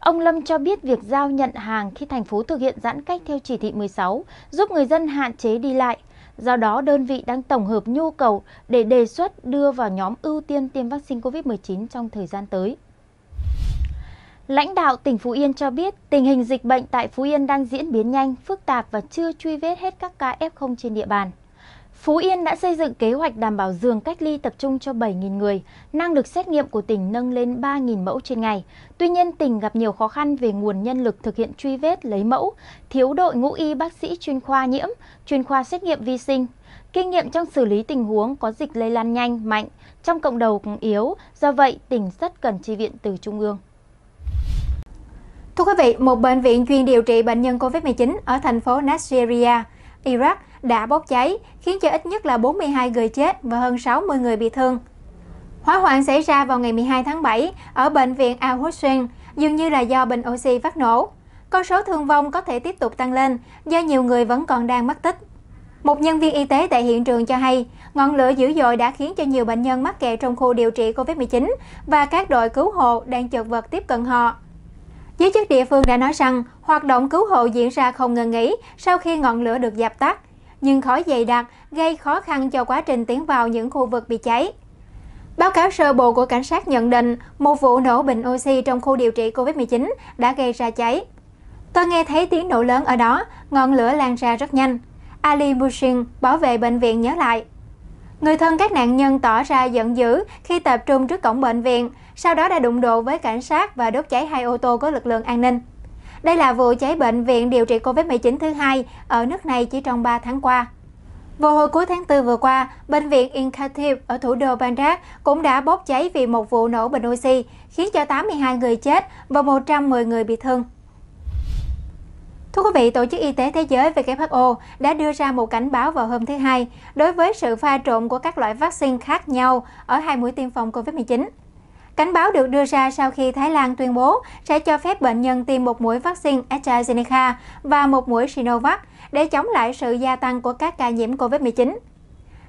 Ông Lâm cho biết việc giao nhận hàng khi thành phố thực hiện giãn cách theo chỉ thị 16 giúp người dân hạn chế đi lại. Do đó, đơn vị đang tổng hợp nhu cầu để đề xuất đưa vào nhóm ưu tiên tiêm vaccine COVID-19 trong thời gian tới. Lãnh đạo tỉnh Phú Yên cho biết tình hình dịch bệnh tại Phú Yên đang diễn biến nhanh, phức tạp và chưa truy vết hết các ca F0 trên địa bàn. Phú Yên đã xây dựng kế hoạch đảm bảo giường cách ly tập trung cho 7.000 người, năng lực xét nghiệm của tỉnh nâng lên 3.000 mẫu trên ngày. Tuy nhiên, tỉnh gặp nhiều khó khăn về nguồn nhân lực thực hiện truy vết lấy mẫu, thiếu đội ngũ y bác sĩ chuyên khoa nhiễm, chuyên khoa xét nghiệm vi sinh. Kinh nghiệm trong xử lý tình huống có dịch lây lan nhanh, mạnh, trong cộng đồng cũng yếu, do vậy tỉnh rất cần chi viện từ trung ương. Thưa quý vị, một bệnh viện chuyên điều trị bệnh nhân COVID-19 ở thành phố Nasiriyah, Iraq đã bốc cháy, khiến cho ít nhất là 42 người chết và hơn 60 người bị thương. Hỏa hoạn xảy ra vào ngày 12 tháng 7 ở bệnh viện Al-Hussein, dường như là do bình oxy phát nổ. Con số thương vong có thể tiếp tục tăng lên do nhiều người vẫn còn đang mất tích. Một nhân viên y tế tại hiện trường cho hay, ngọn lửa dữ dội đã khiến cho nhiều bệnh nhân mắc kẹt trong khu điều trị COVID-19 và các đội cứu hộ đang chật vật tiếp cận họ. Giới chức địa phương đã nói rằng hoạt động cứu hộ diễn ra không ngừng nghỉ sau khi ngọn lửa được dập tắt, nhưng khói dày đặc gây khó khăn cho quá trình tiến vào những khu vực bị cháy. Báo cáo sơ bộ của cảnh sát nhận định một vụ nổ bình oxy trong khu điều trị COVID-19 đã gây ra cháy. Tôi nghe thấy tiếng nổ lớn ở đó, ngọn lửa lan ra rất nhanh. Ali Bushin, bảo vệ bệnh viện nhớ lại. Người thân các nạn nhân tỏ ra giận dữ khi tập trung trước cổng bệnh viện, sau đó đã đụng độ với cảnh sát và đốt cháy 2 ô tô của lực lượng an ninh. Đây là vụ cháy bệnh viện điều trị COVID-19 thứ hai ở nước này chỉ trong 3 tháng qua. Vào hồi cuối tháng 4 vừa qua, bệnh viện In Khatib ở thủ đô Baghdad cũng đã bốc cháy vì một vụ nổ bình oxy, khiến cho 82 người chết và 110 người bị thương. Thưa quý vị, Tổ chức Y tế Thế giới WHO đã đưa ra một cảnh báo vào hôm thứ Hai đối với sự pha trộn của các loại vaccine khác nhau ở 2 mũi tiêm phòng COVID-19. Cảnh báo được đưa ra sau khi Thái Lan tuyên bố sẽ cho phép bệnh nhân tiêm một mũi vaccine AstraZeneca và một mũi Sinovac để chống lại sự gia tăng của các ca nhiễm COVID-19.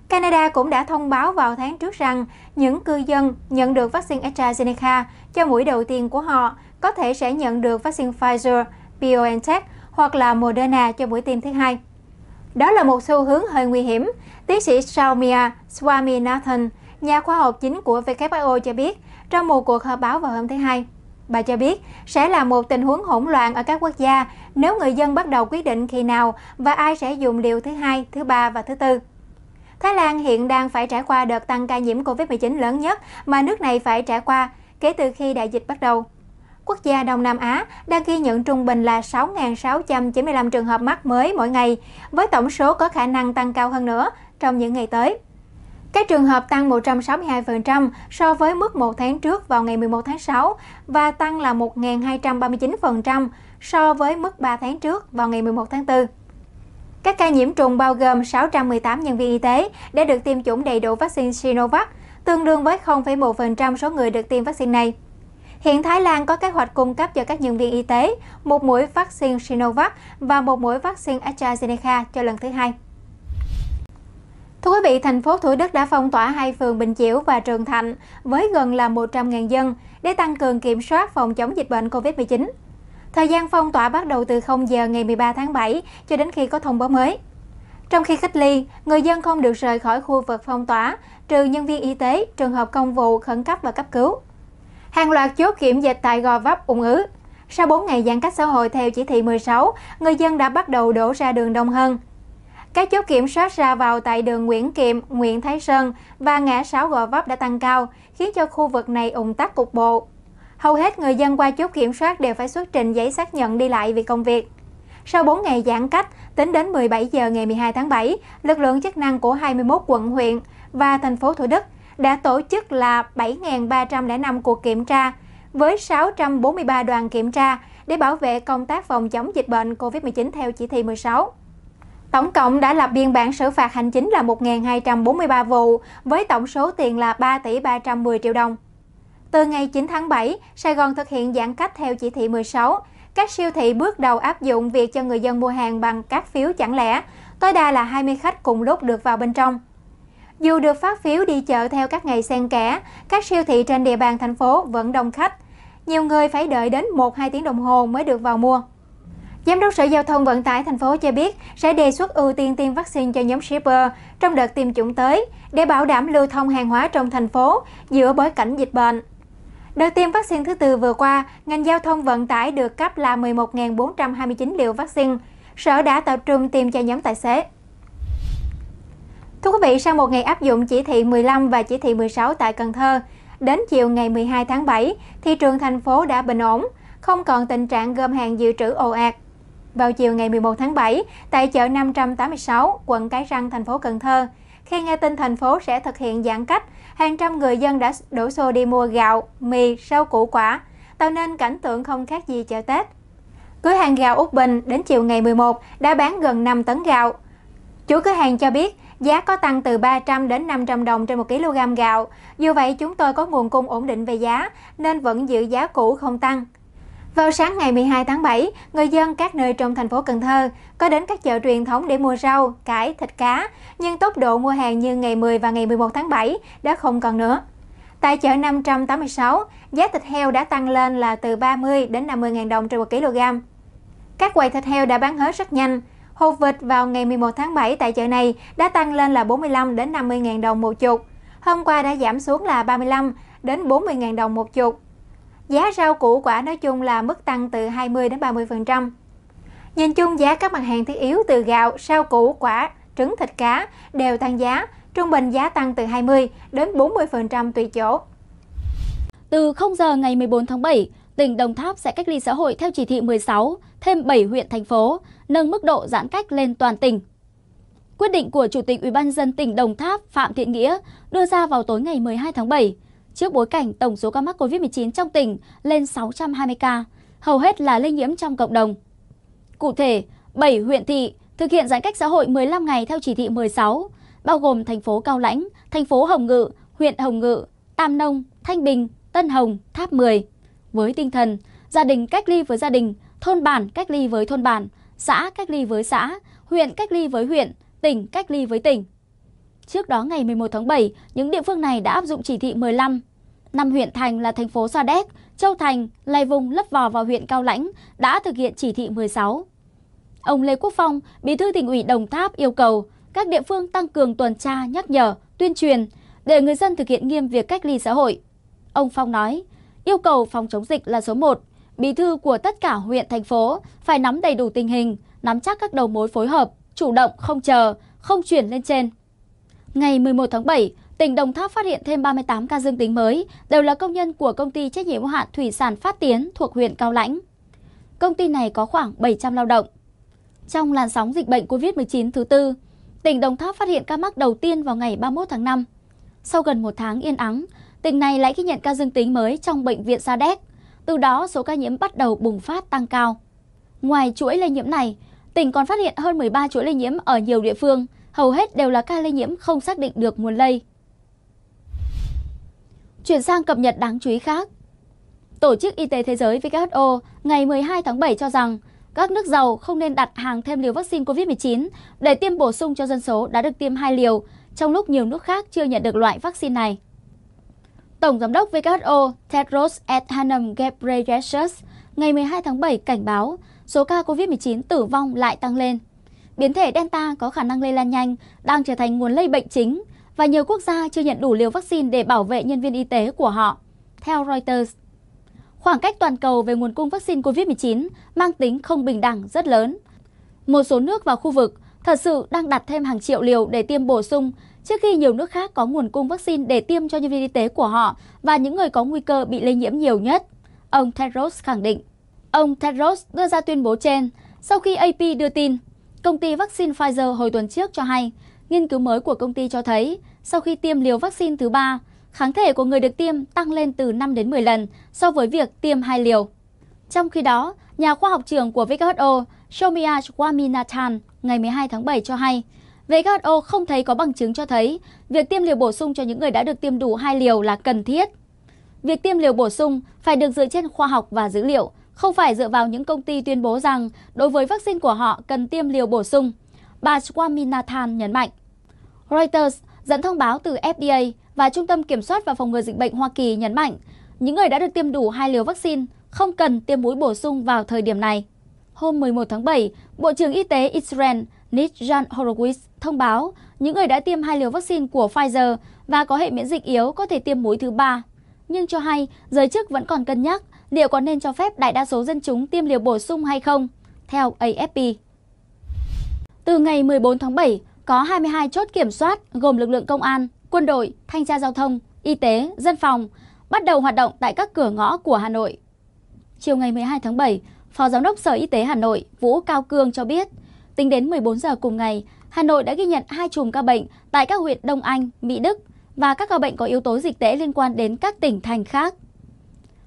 Canada cũng đã thông báo vào tháng trước rằng những cư dân nhận được vaccine AstraZeneca cho mũi đầu tiên của họ có thể sẽ nhận được vaccine Pfizer, BioNTech hoặc là Moderna cho mũi tiêm thứ hai. Đó là một xu hướng hơi nguy hiểm, tiến sĩ Soumya Swaminathan, nhà khoa học chính của WHO cho biết trong một cuộc họp báo vào hôm thứ Hai. Bà cho biết sẽ là một tình huống hỗn loạn ở các quốc gia nếu người dân bắt đầu quyết định khi nào và ai sẽ dùng liều thứ hai, thứ ba và thứ tư. Thái Lan hiện đang phải trải qua đợt tăng ca nhiễm COVID-19 lớn nhất mà nước này phải trải qua kể từ khi đại dịch bắt đầu. Quốc gia Đông Nam Á đang ghi nhận trung bình là 6.695 trường hợp mắc mới mỗi ngày, với tổng số có khả năng tăng cao hơn nữa trong những ngày tới. Các trường hợp tăng 162% so với mức một tháng trước vào ngày 11 tháng 6 và tăng là 1.239% so với mức 3 tháng trước vào ngày 11 tháng 4. Các ca nhiễm trùng bao gồm 618 nhân viên y tế đã được tiêm chủng đầy đủ vaccine Sinovac, tương đương với 0,1% số người được tiêm vaccine này. Hiện Thái Lan có kế hoạch cung cấp cho các nhân viên y tế một mũi vaccine Sinovac và một mũi vaccine AstraZeneca cho lần thứ hai. Thưa quý vị, thành phố Thủ Đức đã phong tỏa hai phường Bình Chiểu và Trường Thạnh với gần là 100.000 dân để tăng cường kiểm soát phòng chống dịch bệnh COVID-19. Thời gian phong tỏa bắt đầu từ 0 giờ ngày 13 tháng 7 cho đến khi có thông báo mới. Trong khi cách ly, người dân không được rời khỏi khu vực phong tỏa, trừ nhân viên y tế, trường hợp công vụ, khẩn cấp và cấp cứu. Hàng loạt chốt kiểm dịch tại Gò Vấp ùn ứ. Sau 4 ngày giãn cách xã hội theo chỉ thị 16, người dân đã bắt đầu đổ ra đường đông hơn. Các chốt kiểm soát ra vào tại đường Nguyễn Kiệm, Nguyễn Thái Sơn và ngã 6 Gò Vấp đã tăng cao, khiến cho khu vực này ùn tắc cục bộ. Hầu hết người dân qua chốt kiểm soát đều phải xuất trình giấy xác nhận đi lại vì công việc. Sau 4 ngày giãn cách, tính đến 17 giờ ngày 12 tháng 7, lực lượng chức năng của 21 quận huyện và thành phố Thủ Đức đã tổ chức là 7.305 cuộc kiểm tra với 643 đoàn kiểm tra để bảo vệ công tác phòng chống dịch bệnh COVID-19 theo chỉ thị 16. Tổng cộng đã lập biên bản xử phạt hành chính là 1.243 vụ với tổng số tiền là 3 tỷ 310 triệu đồng. Từ ngày 9 tháng 7, Sài Gòn thực hiện giãn cách theo chỉ thị 16. Các siêu thị bước đầu áp dụng việc cho người dân mua hàng bằng các phiếu chẳng lẻ, tối đa là 20 khách cùng lúc được vào bên trong. Dù được phát phiếu đi chợ theo các ngày xen kẽ, các siêu thị trên địa bàn thành phố vẫn đông khách. Nhiều người phải đợi đến 1-2 tiếng đồng hồ mới được vào mua. Giám đốc Sở Giao thông Vận tải thành phố cho biết sẽ đề xuất ưu tiên tiêm vaccine cho nhóm shipper trong đợt tiêm chủng tới để bảo đảm lưu thông hàng hóa trong thành phố giữa bối cảnh dịch bệnh. Đợt tiêm vaccine thứ tư vừa qua, ngành giao thông vận tải được cấp là 11.429 liều vaccine. Sở đã tập trung tiêm cho nhóm tài xế. Thưa quý vị, sau một ngày áp dụng chỉ thị 15 và chỉ thị 16 tại Cần Thơ, đến chiều ngày 12 tháng 7, thị trường thành phố đã bình ổn, không còn tình trạng gom hàng dự trữ ồ ạt. Vào chiều ngày 11 tháng 7, tại chợ 586, quận Cái Răng, thành phố Cần Thơ, khi nghe tin thành phố sẽ thực hiện giãn cách, hàng trăm người dân đã đổ xô đi mua gạo, mì, rau củ quả, tạo nên cảnh tượng không khác gì chợ Tết. Cửa hàng gạo Úc Bình đến chiều ngày 11 đã bán gần 5 tấn gạo. Chủ cửa hàng cho biết giá có tăng từ 300 đến 500 đồng trên 1 kg gạo. Dù vậy, chúng tôi có nguồn cung ổn định về giá nên vẫn giữ giá cũ không tăng. Vào sáng ngày 12 tháng 7, người dân các nơi trong thành phố Cần Thơ có đến các chợ truyền thống để mua rau, cải, thịt cá, nhưng tốc độ mua hàng như ngày 10 và ngày 11 tháng 7 đã không còn nữa. Tại chợ 586, giá thịt heo đã tăng lên là từ 30 đến 50.000 đồng trên 1 kg. Các quầy thịt heo đã bán hết rất nhanh. Hột vịt vào ngày 11 tháng 7 tại chợ này đã tăng lên là 45 đến 50.000 đồng một chục. Hôm qua đã giảm xuống là 35 đến 40.000 đồng một chục. Giá rau củ quả nói chung là mức tăng từ 20 đến 30%. Nhìn chung giá các mặt hàng thiết yếu từ gạo, rau củ quả, trứng thịt cá đều tăng giá, trung bình giá tăng từ 20 đến 40% tùy chỗ. Từ 0 giờ ngày 14 tháng 7, tỉnh Đồng Tháp sẽ cách ly xã hội theo chỉ thị 16, thêm 7 huyện thành phố, nâng mức độ giãn cách lên toàn tỉnh. Quyết định của Chủ tịch UBND tỉnh Đồng Tháp Phạm Thiện Nghĩa đưa ra vào tối ngày 12 tháng 7. Trước bối cảnh tổng số ca mắc COVID-19 trong tỉnh lên 620 ca, hầu hết là lây nhiễm trong cộng đồng. Cụ thể, 7 huyện thị thực hiện giãn cách xã hội 15 ngày theo chỉ thị 16, bao gồm thành phố Cao Lãnh, thành phố Hồng Ngự, huyện Hồng Ngự, Tam Nông, Thanh Bình, Tân Hồng, Tháp 10. Với tinh thần, gia đình cách ly với gia đình, thôn bản cách ly với thôn bản, xã cách ly với xã, huyện cách ly với huyện, tỉnh cách ly với tỉnh. Trước đó ngày 11 tháng 7, những địa phương này đã áp dụng chỉ thị 15. 5 huyện thành là thành phố Sa Đéc, Châu Thành, Lai Vung, Lấp Vò và huyện Cao Lãnh đã thực hiện chỉ thị 16. Ông Lê Quốc Phong, Bí thư Tỉnh ủy Đồng Tháp yêu cầu các địa phương tăng cường tuần tra, nhắc nhở, tuyên truyền để người dân thực hiện nghiêm việc cách ly xã hội. Ông Phong nói, yêu cầu phòng chống dịch là số 1, bí thư của tất cả huyện, thành phố phải nắm đầy đủ tình hình, nắm chắc các đầu mối phối hợp, chủ động không chờ, không chuyển lên trên. Ngày 11 tháng 7, tỉnh Đồng Tháp phát hiện thêm 38 ca dương tính mới, đều là công nhân của công ty trách nhiệm hữu hạn thủy sản Phát Tiến thuộc huyện Cao Lãnh. Công ty này có khoảng 700 lao động. Trong làn sóng dịch bệnh COVID-19 thứ tư, tỉnh Đồng Tháp phát hiện ca mắc đầu tiên vào ngày 31 tháng 5. Sau gần một tháng yên ắng, tỉnh này lại ghi nhận ca dương tính mới trong bệnh viện Sa Đéc. Từ đó, số ca nhiễm bắt đầu bùng phát tăng cao. Ngoài chuỗi lây nhiễm này, tỉnh còn phát hiện hơn 13 chuỗi lây nhiễm ở nhiều địa phương, hầu hết đều là ca lây nhiễm không xác định được nguồn lây. Chuyển sang cập nhật đáng chú ý khác. Tổ chức Y tế Thế giới WHO ngày 12 tháng 7 cho rằng các nước giàu không nên đặt hàng thêm liều vaccine COVID-19 để tiêm bổ sung cho dân số đã được tiêm 2 liều, trong lúc nhiều nước khác chưa nhận được loại vaccine này. Tổng giám đốc WHO Tedros Adhanom Ghebreyesus ngày 12 tháng 7 cảnh báo số ca COVID-19 tử vong lại tăng lên. Biến thể Delta có khả năng lây lan nhanh, đang trở thành nguồn lây bệnh chính và nhiều quốc gia chưa nhận đủ liều vaccine để bảo vệ nhân viên y tế của họ, theo Reuters. Khoảng cách toàn cầu về nguồn cung vaccine COVID-19 mang tính không bình đẳng rất lớn. Một số nước và khu vực thật sự đang đặt thêm hàng triệu liều để tiêm bổ sung trước khi nhiều nước khác có nguồn cung vaccine để tiêm cho nhân viên y tế của họ và những người có nguy cơ bị lây nhiễm nhiều nhất, ông Tedros khẳng định. Ông Tedros đưa ra tuyên bố trên sau khi AP đưa tin công ty vaccine Pfizer hồi tuần trước cho hay nghiên cứu mới của công ty cho thấy sau khi tiêm liều vaccine thứ 3, kháng thể của người được tiêm tăng lên từ 5 đến 10 lần so với việc tiêm 2 liều. Trong khi đó, nhà khoa học trưởng của WHO Soumya Swaminathan ngày 12 tháng 7 cho hay WHO không thấy có bằng chứng cho thấy việc tiêm liều bổ sung cho những người đã được tiêm đủ 2 liều là cần thiết. Việc tiêm liều bổ sung phải được dựa trên khoa học và dữ liệu, không phải dựa vào những công ty tuyên bố rằng đối với vaccine của họ cần tiêm liều bổ sung, bà Swaminathan nhấn mạnh. Reuters dẫn thông báo từ FDA và Trung tâm Kiểm soát và Phòng ngừa Dịch bệnh Hoa Kỳ nhấn mạnh những người đã được tiêm đủ 2 liều vaccine không cần tiêm mũi bổ sung vào thời điểm này. Hôm 11 tháng 7, Bộ trưởng Y tế Israel Nitsan Horowitz thông báo những người đã tiêm 2 liều vaccine của Pfizer và có hệ miễn dịch yếu có thể tiêm mũi thứ 3, nhưng cho hay giới chức vẫn còn cân nhắc liệu có nên cho phép đại đa số dân chúng tiêm liều bổ sung hay không, theo AFP. Từ ngày 14 tháng 7, có 22 chốt kiểm soát gồm lực lượng công an, quân đội, thanh tra giao thông, y tế, dân phòng bắt đầu hoạt động tại các cửa ngõ của Hà Nội. Chiều ngày 12 tháng 7, Phó Giám đốc Sở Y tế Hà Nội Vũ Cao Cương cho biết, tính đến 14 giờ cùng ngày, Hà Nội đã ghi nhận 2 chùm ca bệnh tại các huyện Đông Anh, Mỹ Đức và các ca bệnh có yếu tố dịch tễ liên quan đến các tỉnh thành khác.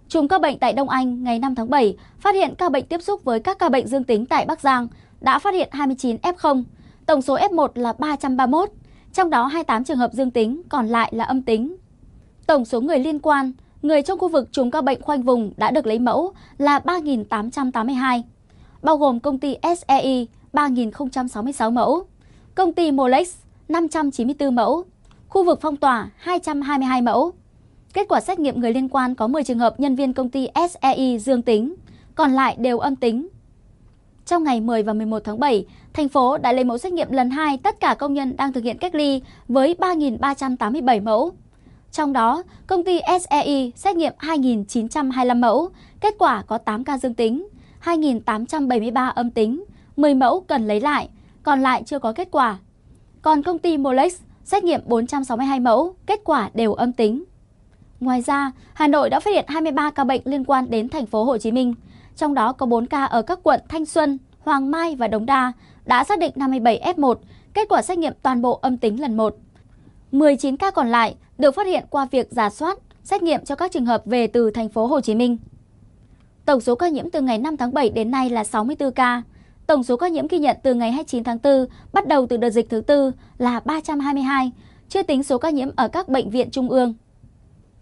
Chùm ca bệnh tại Đông Anh ngày 5 tháng 7 phát hiện ca bệnh tiếp xúc với các ca bệnh dương tính tại Bắc Giang, đã phát hiện 29 F0, tổng số F1 là 331, trong đó 28 trường hợp dương tính, còn lại là âm tính. Tổng số người liên quan, người trong khu vực chùm ca bệnh khoanh vùng đã được lấy mẫu là 3.882, bao gồm công ty SEI 3.066 mẫu, công ty Molex 594 mẫu, khu vực phong tỏa 222 mẫu. Kết quả xét nghiệm người liên quan có 10 trường hợp nhân viên công ty SEI dương tính, còn lại đều âm tính. Trong ngày 10 và 11 tháng 7, thành phố đã lấy mẫu xét nghiệm lần 2 tất cả công nhân đang thực hiện cách ly với 3.387 mẫu. Trong đó, công ty SEI xét nghiệm 2.925 mẫu, kết quả có 8 ca dương tính, 2.873 âm tính, 10 mẫu cần lấy lại, còn lại chưa có kết quả. Còn công ty Molex xét nghiệm 462 mẫu, kết quả đều âm tính. Ngoài ra, Hà Nội đã phát hiện 23 ca bệnh liên quan đến thành phố Hồ Chí Minh, trong đó có 4 ca ở các quận Thanh Xuân, Hoàng Mai và Đống Đa, đã xác định 57 F1, kết quả xét nghiệm toàn bộ âm tính lần 1. 19 ca còn lại được phát hiện qua việc rà soát, xét nghiệm cho các trường hợp về từ thành phố Hồ Chí Minh. Tổng số ca nhiễm từ ngày 5 tháng 7 đến nay là 64 ca. Tổng số ca nhiễm ghi nhận từ ngày 29 tháng 4, bắt đầu từ đợt dịch thứ 4 là 322, chưa tính số ca nhiễm ở các bệnh viện trung ương.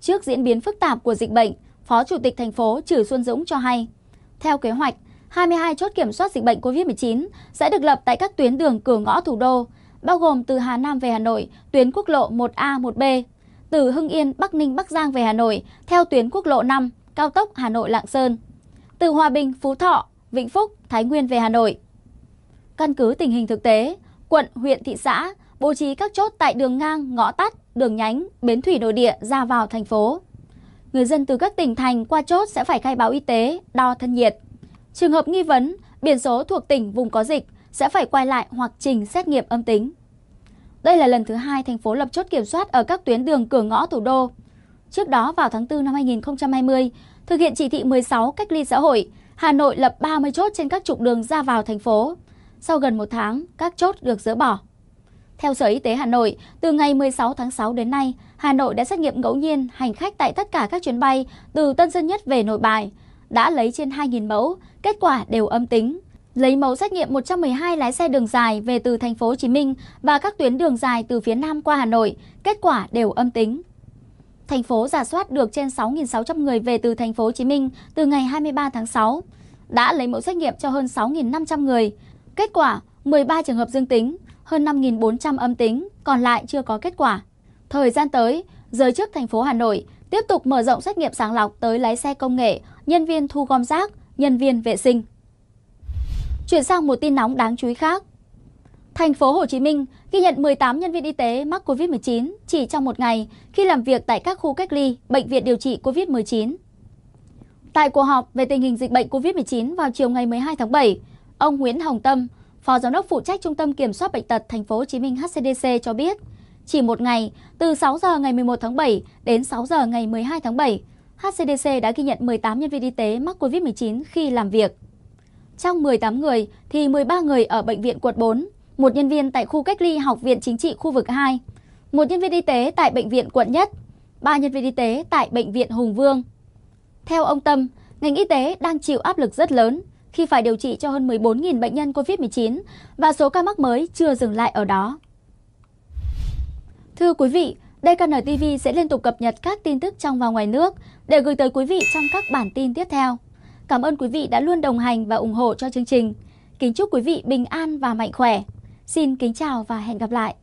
Trước diễn biến phức tạp của dịch bệnh, Phó Chủ tịch thành phố Trử Xuân Dũng cho hay, theo kế hoạch, 22 chốt kiểm soát dịch bệnh COVID-19 sẽ được lập tại các tuyến đường cửa ngõ thủ đô, bao gồm từ Hà Nam về Hà Nội, tuyến quốc lộ 1A, 1B, từ Hưng Yên, Bắc Ninh, Bắc Giang về Hà Nội, theo tuyến quốc lộ 5, cao tốc Hà Nội, Lạng Sơn, từ Hòa Bình, Phú Thọ, Vĩnh Phúc, Thái Nguyên về Hà Nội. Căn cứ tình hình thực tế, quận, huyện, thị xã bố trí các chốt tại đường ngang, ngõ tắt, đường nhánh, bến thủy nội địa ra vào thành phố. Người dân từ các tỉnh thành qua chốt sẽ phải khai báo y tế, đo thân nhiệt. Trường hợp nghi vấn, biển số thuộc tỉnh vùng có dịch sẽ phải quay lại hoặc trình xét nghiệm âm tính. Đây là lần thứ 2 thành phố lập chốt kiểm soát ở các tuyến đường cửa ngõ thủ đô. Trước đó vào tháng 4 năm 2020, thực hiện chỉ thị 16 cách ly xã hội, Hà Nội lập 30 chốt trên các trục đường ra vào thành phố. Sau gần 1 tháng, các chốt được dỡ bỏ. Theo Sở Y tế Hà Nội, từ ngày 16 tháng 6 đến nay, Hà Nội đã xét nghiệm ngẫu nhiên hành khách tại tất cả các chuyến bay từ Tân Sơn Nhất về Nội Bài, đã lấy trên 2.000 mẫu, kết quả đều âm tính. Lấy mẫu xét nghiệm 112 lái xe đường dài về từ thành phố Hồ Chí Minh và các tuyến đường dài từ phía Nam qua Hà Nội, kết quả đều âm tính. Thành phố rà soát được trên 6.600 người về từ thành phố Hồ Chí Minh từ ngày 23 tháng 6, đã lấy mẫu xét nghiệm cho hơn 6.500 người, kết quả 13 trường hợp dương tính, hơn 5.400 âm tính, còn lại chưa có kết quả. Thời gian tới, giới chức thành phố Hà Nội tiếp tục mở rộng xét nghiệm sàng lọc tới lái xe công nghệ, nhân viên thu gom rác, nhân viên vệ sinh. Chuyển sang một tin nóng đáng chú ý khác. Thành phố Hồ Chí Minh ghi nhận 18 nhân viên y tế mắc COVID-19 chỉ trong một ngày khi làm việc tại các khu cách ly, bệnh viện điều trị COVID-19. Tại cuộc họp về tình hình dịch bệnh COVID-19 vào chiều ngày 12 tháng 7, ông Nguyễn Hồng Tâm, Phó Giám đốc phụ trách Trung tâm Kiểm soát Bệnh tật Thành phố Hồ Chí Minh HCDC cho biết, chỉ một ngày, từ 6 giờ ngày 11 tháng 7 đến 6 giờ ngày 12 tháng 7, HCDC đã ghi nhận 18 nhân viên y tế mắc COVID-19 khi làm việc. Trong 18 người thì 13 người ở bệnh viện quận 4, một nhân viên tại khu cách ly Học viện Chính trị khu vực 2, một nhân viên y tế tại bệnh viện quận Nhất, 3 nhân viên y tế tại bệnh viện Hùng Vương. Theo ông Tâm, ngành y tế đang chịu áp lực rất lớn khi phải điều trị cho hơn 14.000 bệnh nhân COVID-19 và số ca mắc mới chưa dừng lại ở đó. Thưa quý vị, DKN TV sẽ liên tục cập nhật các tin tức trong và ngoài nước để gửi tới quý vị trong các bản tin tiếp theo. Cảm ơn quý vị đã luôn đồng hành và ủng hộ cho chương trình. Kính chúc quý vị bình an và mạnh khỏe. Xin kính chào và hẹn gặp lại.